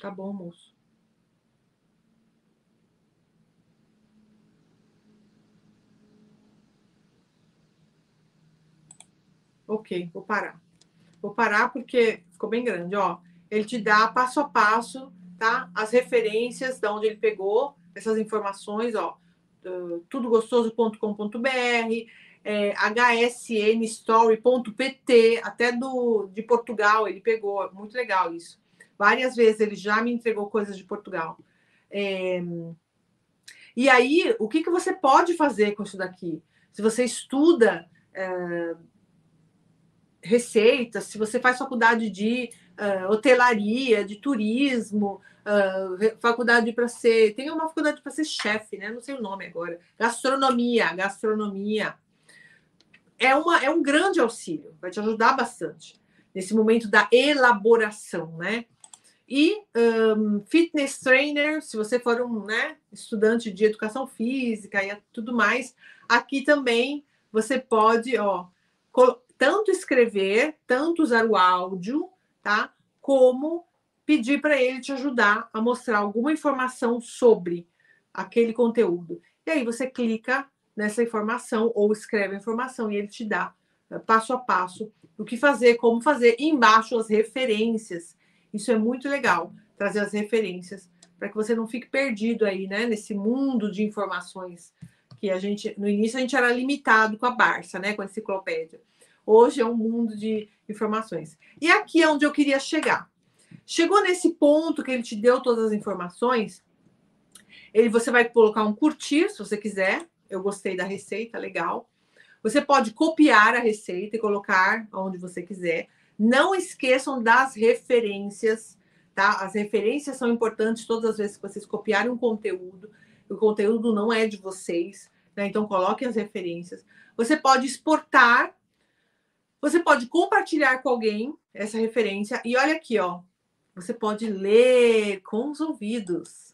Tá bom, moço. Ok, vou parar. Vou parar porque ficou bem grande, ó. Ele te dá passo a passo, tá? As referências de onde ele pegou essas informações, ó. Tudogostoso.com.br, hsnstory.pt, até de Portugal ele pegou. Muito legal isso. Várias vezes ele já me entregou coisas de Portugal. E aí, o que você pode fazer com isso daqui? Se você estuda receitas, se você faz faculdade de hotelaria, de turismo, faculdade para ser... Tem uma faculdade para ser chefe, né? Não sei o nome agora. Gastronomia. É um grande auxílio. Vai te ajudar bastante nesse momento da elaboração, né? E fitness trainer, se você for um, né, estudante de educação física e tudo mais, aqui também você pode, ó, tanto escrever, tanto usar o áudio, tá? Como pedir para ele te ajudar a mostrar alguma informação sobre aquele conteúdo. E aí você clica nessa informação ou escreve a informação e ele te dá passo a passo o que fazer, como fazer, e embaixo as referências. Isso é muito legal, trazer as referências, para que você não fique perdido aí, né? Nesse mundo de informações que a gente, no início, a gente era limitado com a Barça, né? Com a enciclopédia. Hoje é um mundo de informações. E aqui é onde eu queria chegar. Chegou nesse ponto que ele te deu todas as informações, você vai colocar um curtir, se você quiser. Eu gostei da receita, legal. Você pode copiar a receita e colocar onde você quiser. Não esqueçam das referências, tá? As referências são importantes todas as vezes que vocês copiarem um conteúdo. O conteúdo não é de vocês, né? Então, coloquem as referências. Você pode exportar. Você pode compartilhar com alguém essa referência. E olha aqui, ó. Você pode ler com os ouvidos.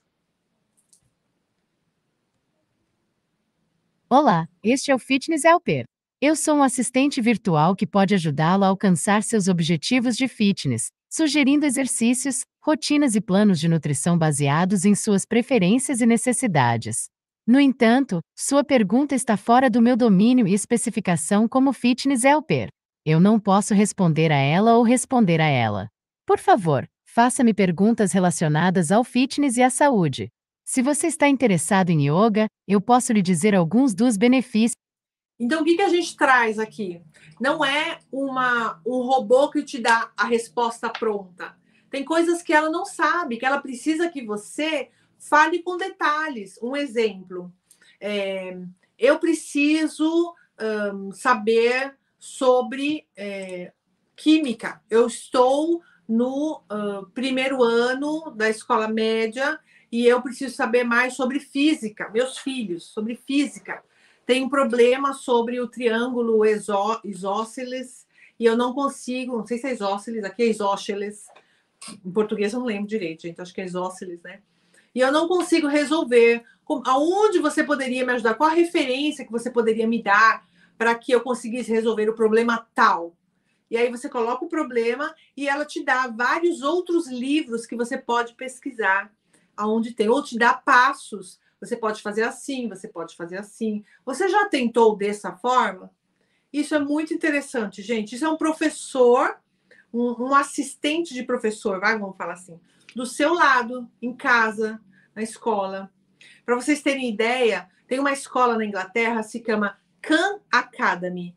Olá, este é o Fitness Helper. Eu sou um assistente virtual que pode ajudá-lo a alcançar seus objetivos de fitness, sugerindo exercícios, rotinas e planos de nutrição baseados em suas preferências e necessidades. No entanto, sua pergunta está fora do meu domínio e especificação como Fitness Helper. Eu não posso responder a ela ou responder a ela. Por favor, faça-me perguntas relacionadas ao fitness e à saúde. Se você está interessado em yoga, eu posso lhe dizer alguns dos benefícios. Então, o que a gente traz aqui? Não é um robô que te dá a resposta pronta. Tem coisas que ela não sabe, que ela precisa que você fale com detalhes. Um exemplo. Eu preciso saber sobre química. Eu estou no primeiro ano da escola média e eu preciso saber mais sobre física. Meus filhos, sobre física. Tem um problema sobre o triângulo isósceles e eu não consigo, não sei se é isósceles, aqui é isósceles. Em português eu não lembro direito, gente, acho que é isósceles, né? E eu não consigo resolver. Aonde você poderia me ajudar? Qual a referência que você poderia me dar para que eu conseguisse resolver o problema tal? E aí você coloca o problema e ela te dá vários outros livros que você pode pesquisar aonde tem, ou te dá passos. Você pode fazer assim, você pode fazer assim. Você já tentou dessa forma? Isso é muito interessante, gente. Isso é um professor, um assistente de professor, vamos falar assim, do seu lado, em casa, na escola. Para vocês terem ideia, tem uma escola na Inglaterra, se chama Khan Academy.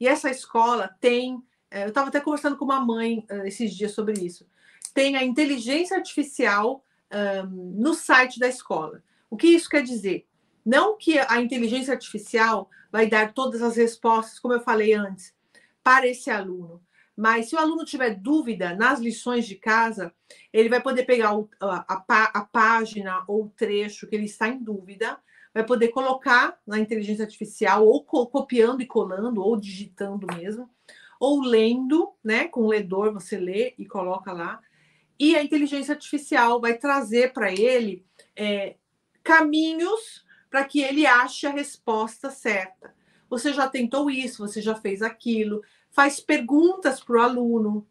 E essa escola tem... Eu estava até conversando com uma mãe esses dias sobre isso. Tem a inteligência artificial no site da escola. O que isso quer dizer? Não que a inteligência artificial vai dar todas as respostas, como eu falei antes, para esse aluno. Mas se o aluno tiver dúvida nas lições de casa, ele vai poder pegar a página ou o trecho que ele está em dúvida, vai poder colocar na inteligência artificial, ou copiando e colando, ou digitando mesmo, ou lendo, né? Com o ledor você lê e coloca lá. E a inteligência artificial vai trazer para ele... caminhos para que ele ache a resposta certa. Você já tentou isso, você já fez aquilo, faz perguntas para o aluno.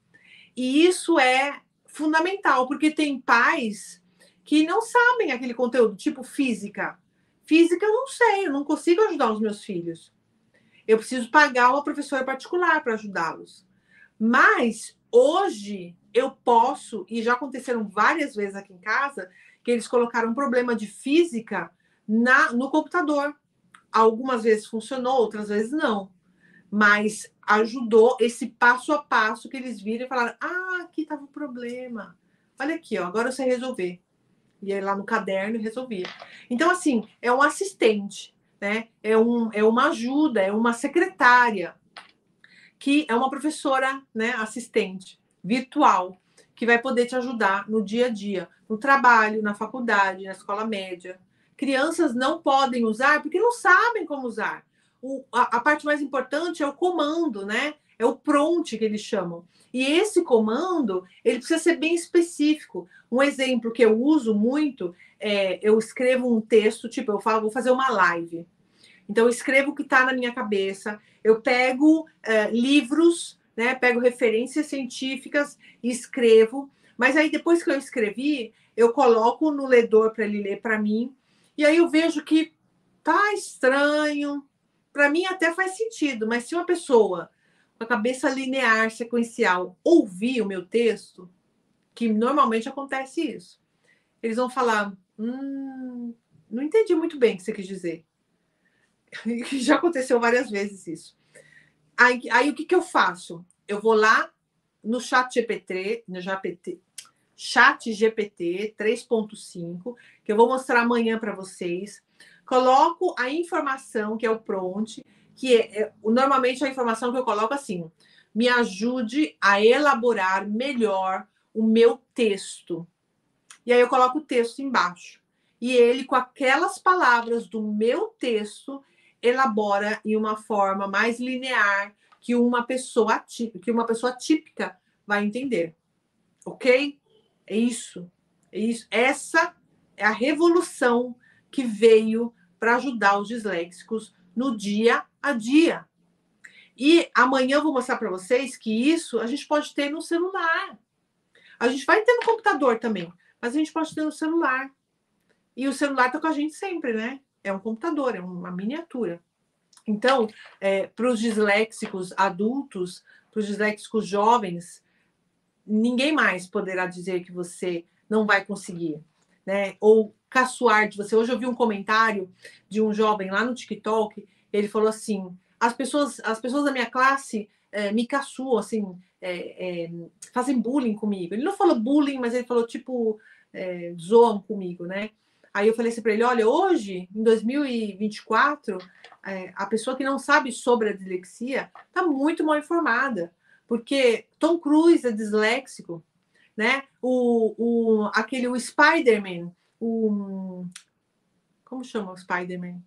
E isso é fundamental, porque tem pais que não sabem aquele conteúdo, tipo física. Física eu não sei, eu não consigo ajudar os meus filhos. Eu preciso pagar uma professora particular para ajudá-los. Mas hoje eu posso, e já aconteceram várias vezes aqui em casa, que eles colocaram um problema de física no computador. Algumas vezes funcionou, outras vezes não. Mas ajudou esse passo a passo que eles viram e falaram, aqui estava o problema. Olha aqui, ó, agora eu sei resolver. E aí lá no caderno resolvia. Então, assim, é um assistente, né? É uma ajuda, é uma secretária, que é uma professora, né, assistente virtual, que vai poder te ajudar no dia a dia, no trabalho, na faculdade, na escola média. Crianças não podem usar porque não sabem como usar. A parte mais importante é o comando, né? É o prompt que eles chamam. E esse comando, ele precisa ser bem específico. Um exemplo que eu uso muito é, eu escrevo um texto, tipo, eu falo, vou fazer uma live. Então, eu escrevo o que está na minha cabeça, eu pego livros... Né? Pego referências científicas e escrevo, mas aí depois que eu escrevi, eu coloco no ledor para ele ler para mim, e aí eu vejo que tá estranho, para mim até faz sentido, mas se uma pessoa com a cabeça linear, sequencial, ouvir o meu texto, que normalmente acontece isso, eles vão falar, não entendi muito bem o que você quis dizer. Já aconteceu várias vezes isso. Aí o que eu faço? Eu vou lá no Chat GPT, Chat GPT 3.5, que eu vou mostrar amanhã para vocês. Coloco a informação, que é o prompt, que é normalmente a informação que eu coloco assim: me ajude a elaborar melhor o meu texto. E aí eu coloco o texto embaixo. E ele, com aquelas palavras do meu texto, elabora em uma forma mais linear que uma pessoa típica vai entender. Ok? É isso. É isso. Essa é a revolução que veio para ajudar os disléxicos no dia a dia. E amanhã eu vou mostrar para vocês que isso a gente pode ter no celular. A gente vai ter no computador também, mas a gente pode ter no celular. E o celular está com a gente sempre, né? É um computador, é uma miniatura. Então, para os disléxicos adultos, para os disléxicos jovens, ninguém mais poderá dizer que você não vai conseguir, né? Ou caçoar de você. Hoje eu vi um comentário de um jovem lá no TikTok, ele falou assim: as pessoas da minha classe me caçoam, assim, fazem bullying comigo. Ele não falou bullying, mas ele falou, tipo, zoam comigo, né? Aí eu falei assim para ele: olha, hoje, em 2024, a pessoa que não sabe sobre a dislexia está muito mal informada, porque Tom Cruise é disléxico, né? O Spider-Man, como chama o Spider-Man?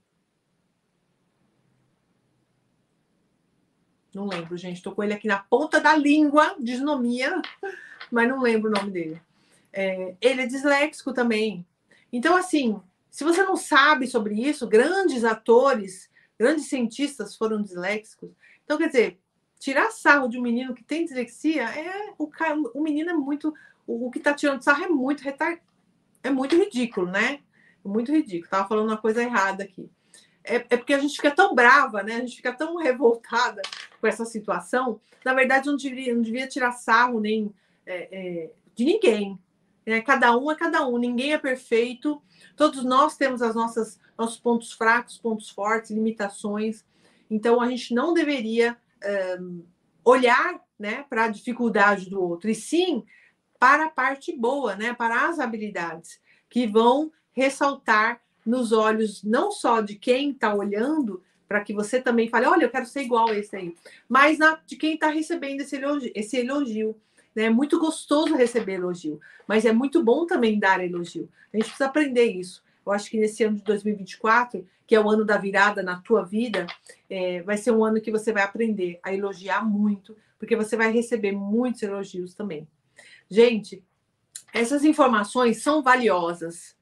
Não lembro, gente. Estou com ele aqui na ponta da língua, disnomia, mas não lembro o nome dele. Ele é disléxico também. Então, assim, se você não sabe sobre isso, grandes atores, grandes cientistas foram disléxicos. Então, quer dizer, tirar sarro de um menino que tem dislexia, o menino é muito... O que está tirando sarro é muito retardado. É muito ridículo, né? Muito ridículo. Estava falando uma coisa errada aqui. É porque a gente fica tão brava, né? A gente fica tão revoltada com essa situação. Na verdade, não devia tirar sarro nem de ninguém. Né? Cada um é cada um. Ninguém é perfeito. Todos nós temos nossos pontos fracos, pontos fortes, limitações. Então, a gente não deveria olhar, né, para a dificuldade do outro. E sim... para a parte boa, né? Para as habilidades que vão ressaltar nos olhos não só de quem está olhando, para que você também fale, olha, eu quero ser igual a esse aí, mas de quem está recebendo esse elogio. Né? É muito gostoso receber elogio, mas é muito bom também dar elogio. A gente precisa aprender isso. Eu acho que nesse ano de 2024, que é o ano da virada na tua vida, vai ser um ano que você vai aprender a elogiar muito, porque você vai receber muitos elogios também. Gente, essas informações são valiosas.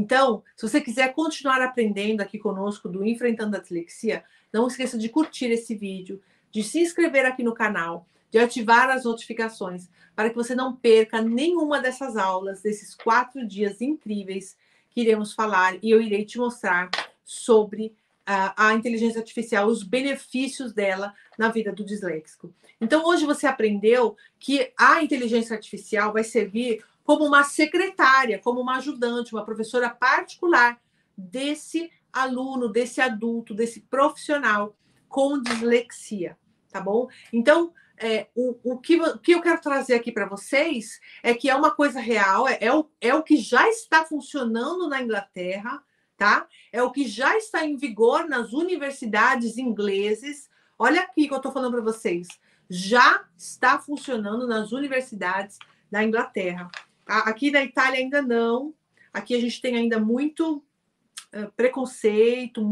Então, se você quiser continuar aprendendo aqui conosco do Enfrentando a Dislecksia, não esqueça de curtir esse vídeo, de se inscrever aqui no canal, de ativar as notificações, para que você não perca nenhuma dessas aulas, desses 4 dias incríveis que iremos falar, e eu irei te mostrar sobre a inteligência artificial, os benefícios dela na vida do disléxico. Então, hoje você aprendeu que a inteligência artificial vai servir como uma secretária, como uma ajudante, uma professora particular desse aluno, desse adulto, desse profissional com dislexia, tá bom? Então, o que eu quero trazer aqui para vocês é que é uma coisa real, é o que já está funcionando na Inglaterra, tá? É o que já está em vigor nas universidades ingleses. Olha aqui que eu estou falando para vocês. Já está funcionando nas universidades da Inglaterra. Aqui na Itália ainda não. Aqui a gente tem ainda muito preconceito,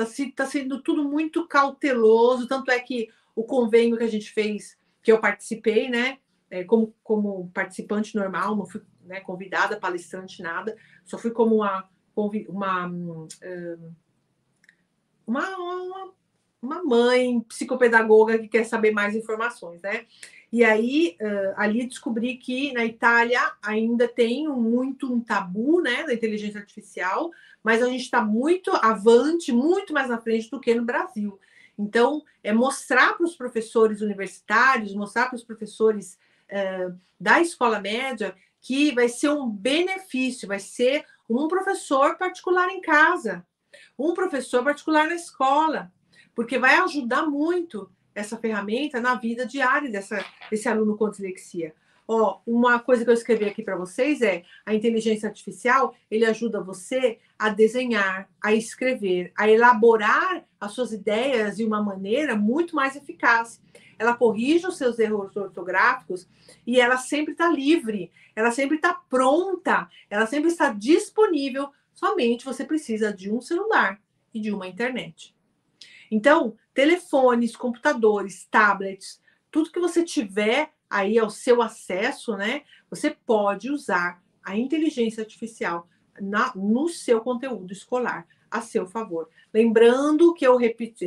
está sendo tudo muito cauteloso. Tanto é que o convênio que a gente fez, que eu participei, né? Como participante normal, não fui, né, convidada, palestrante, nada. Só fui como uma mãe psicopedagoga que quer saber mais informações, né? E aí, ali descobri que na Itália ainda tem um tabu, né, da inteligência artificial, mas a gente está muito avante, muito mais na frente do que no Brasil. Então, é mostrar para os professores universitários, mostrar para os professores da escola média que vai ser um benefício, vai ser um professor particular em casa, um professor particular na escola, porque vai ajudar muito essa ferramenta na vida diária desse aluno com dislexia. Ó, uma coisa que eu escrevi aqui para vocês é a inteligência artificial, ele ajuda você a desenhar, a escrever, a elaborar as suas ideias de uma maneira muito mais eficaz. Ela corrige os seus erros ortográficos e ela sempre está livre, ela sempre está pronta, ela sempre está disponível. Somente você precisa de um celular e de uma internet. Então, telefones, computadores, tablets, tudo que você tiver aí ao seu acesso, né? Você pode usar a inteligência artificial no seu conteúdo escolar a seu favor. Lembrando que eu repito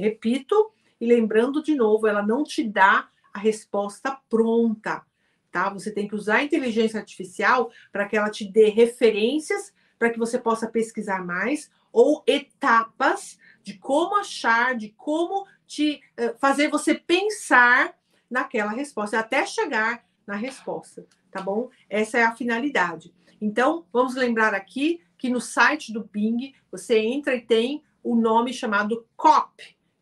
e lembrando de novo, ela não te dá a resposta pronta, tá? Você tem que usar a inteligência artificial para que ela te dê referências para que você possa pesquisar mais ou etapas de como achar, de como te fazer você pensar naquela resposta, até chegar na resposta, tá bom? Essa é a finalidade. Então, vamos lembrar aqui que no site do Bing, você entra e tem o nome chamado Cop,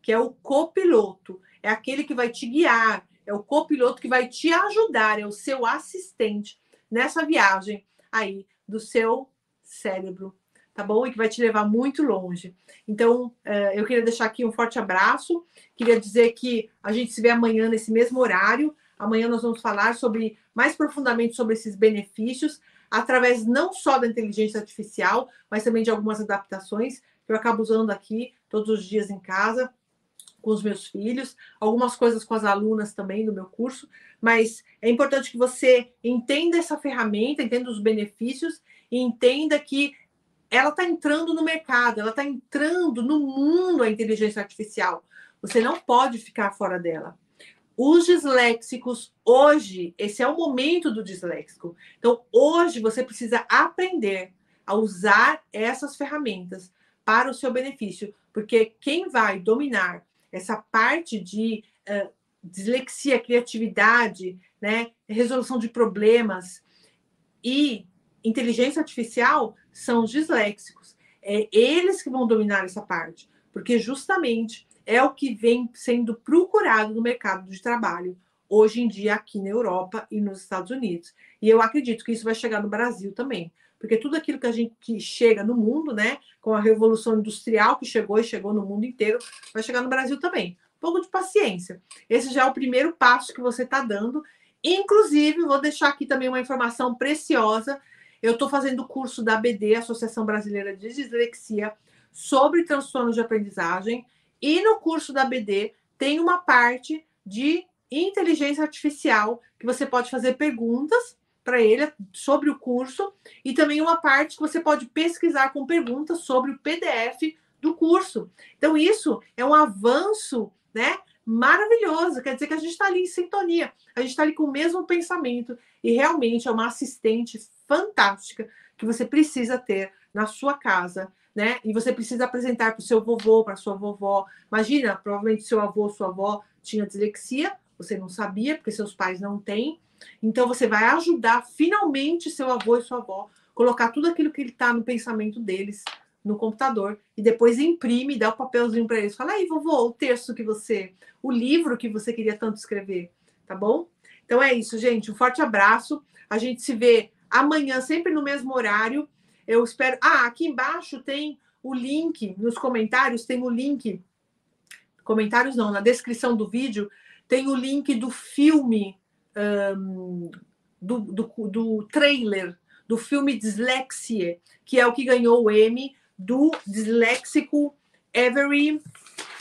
que é o copiloto, é aquele que vai te guiar, é o copiloto que vai te ajudar, é o seu assistente nessa viagem aí do seu cérebro, tá bom? E que vai te levar muito longe. Então, eu queria deixar aqui um forte abraço, queria dizer que a gente se vê amanhã nesse mesmo horário. Amanhã nós vamos falar sobre mais profundamente sobre esses benefícios, através não só da inteligência artificial, mas também de algumas adaptações que eu acabo usando aqui todos os dias em casa, com os meus filhos, algumas coisas com as alunas também do meu curso, mas é importante que você entenda essa ferramenta, entenda os benefícios e entenda que ela está entrando no mercado, ela está entrando no mundo a inteligência artificial. Você não pode ficar fora dela. Os disléxicos, hoje, esse é o momento do disléxico. Então, hoje você precisa aprender a usar essas ferramentas para o seu benefício, porque quem vai dominar essa parte de dislexia, criatividade, né, resolução de problemas e inteligência artificial são os disléxicos. É eles que vão dominar essa parte, porque justamente é o que vem sendo procurado no mercado de trabalho hoje em dia aqui na Europa e nos Estados Unidos. E eu acredito que isso vai chegar no Brasil também, porque tudo aquilo que a gente que chega no mundo, né, com a revolução industrial que chegou e chegou no mundo inteiro, vai chegar no Brasil também. Um pouco de paciência. Esse já é o primeiro passo que você está dando. Inclusive, vou deixar aqui também uma informação preciosa. Eu estou fazendo o curso da ABD, Associação Brasileira de Dislecksia, sobre transtornos de aprendizagem. E no curso da ABD tem uma parte de inteligência artificial que você pode fazer perguntas para ele sobre o curso e também uma parte que você pode pesquisar com perguntas sobre o PDF do curso. Então, isso é um avanço, né, maravilhoso. Quer dizer que a gente está ali em sintonia, a gente está ali com o mesmo pensamento e realmente é uma assistente fantástica que você precisa ter na sua casa, né? E você precisa apresentar para o seu vovô, para a sua vovó. Imagina, provavelmente seu avô, sua avó tinha dislexia, você não sabia, porque seus pais não têm. Então, você vai ajudar, finalmente, seu avô e sua avó, colocar tudo aquilo que ele está no pensamento deles no computador e depois imprime, dá o papelzinho para eles. Fala aí, vovô, o texto que você... o livro que você queria tanto escrever, tá bom? Então, é isso, gente. Um forte abraço. A gente se vê amanhã, sempre no mesmo horário. Eu espero... Ah, aqui embaixo tem o link, nos comentários tem o link... Comentários não, na descrição do vídeo tem o link do filme... do trailer do filme Dislecksia, que é o que ganhou o Emmy do disléxico Avery,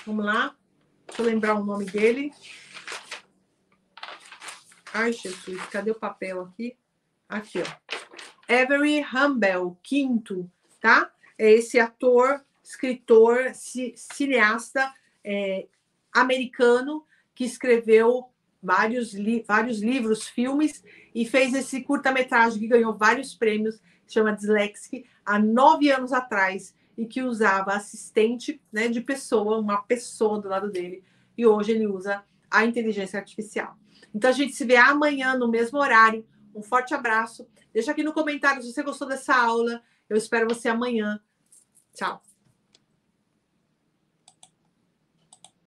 vamos lá, deixa eu lembrar o nome dele. Ai, Jesus, cadê o papel aqui? Aqui, ó. Harvey Hubbell V, tá? É esse ator, escritor, cineasta americano que escreveu vários livros, filmes, e fez esse curta-metragem que ganhou vários prêmios, que chama Dislecksia, há 9 anos atrás, e que usava assistente, né, de pessoa, uma pessoa do lado dele, e hoje ele usa a inteligência artificial. Então, a gente se vê amanhã no mesmo horário. Um forte abraço. Deixa aqui no comentário se você gostou dessa aula. Eu espero você amanhã. Tchau.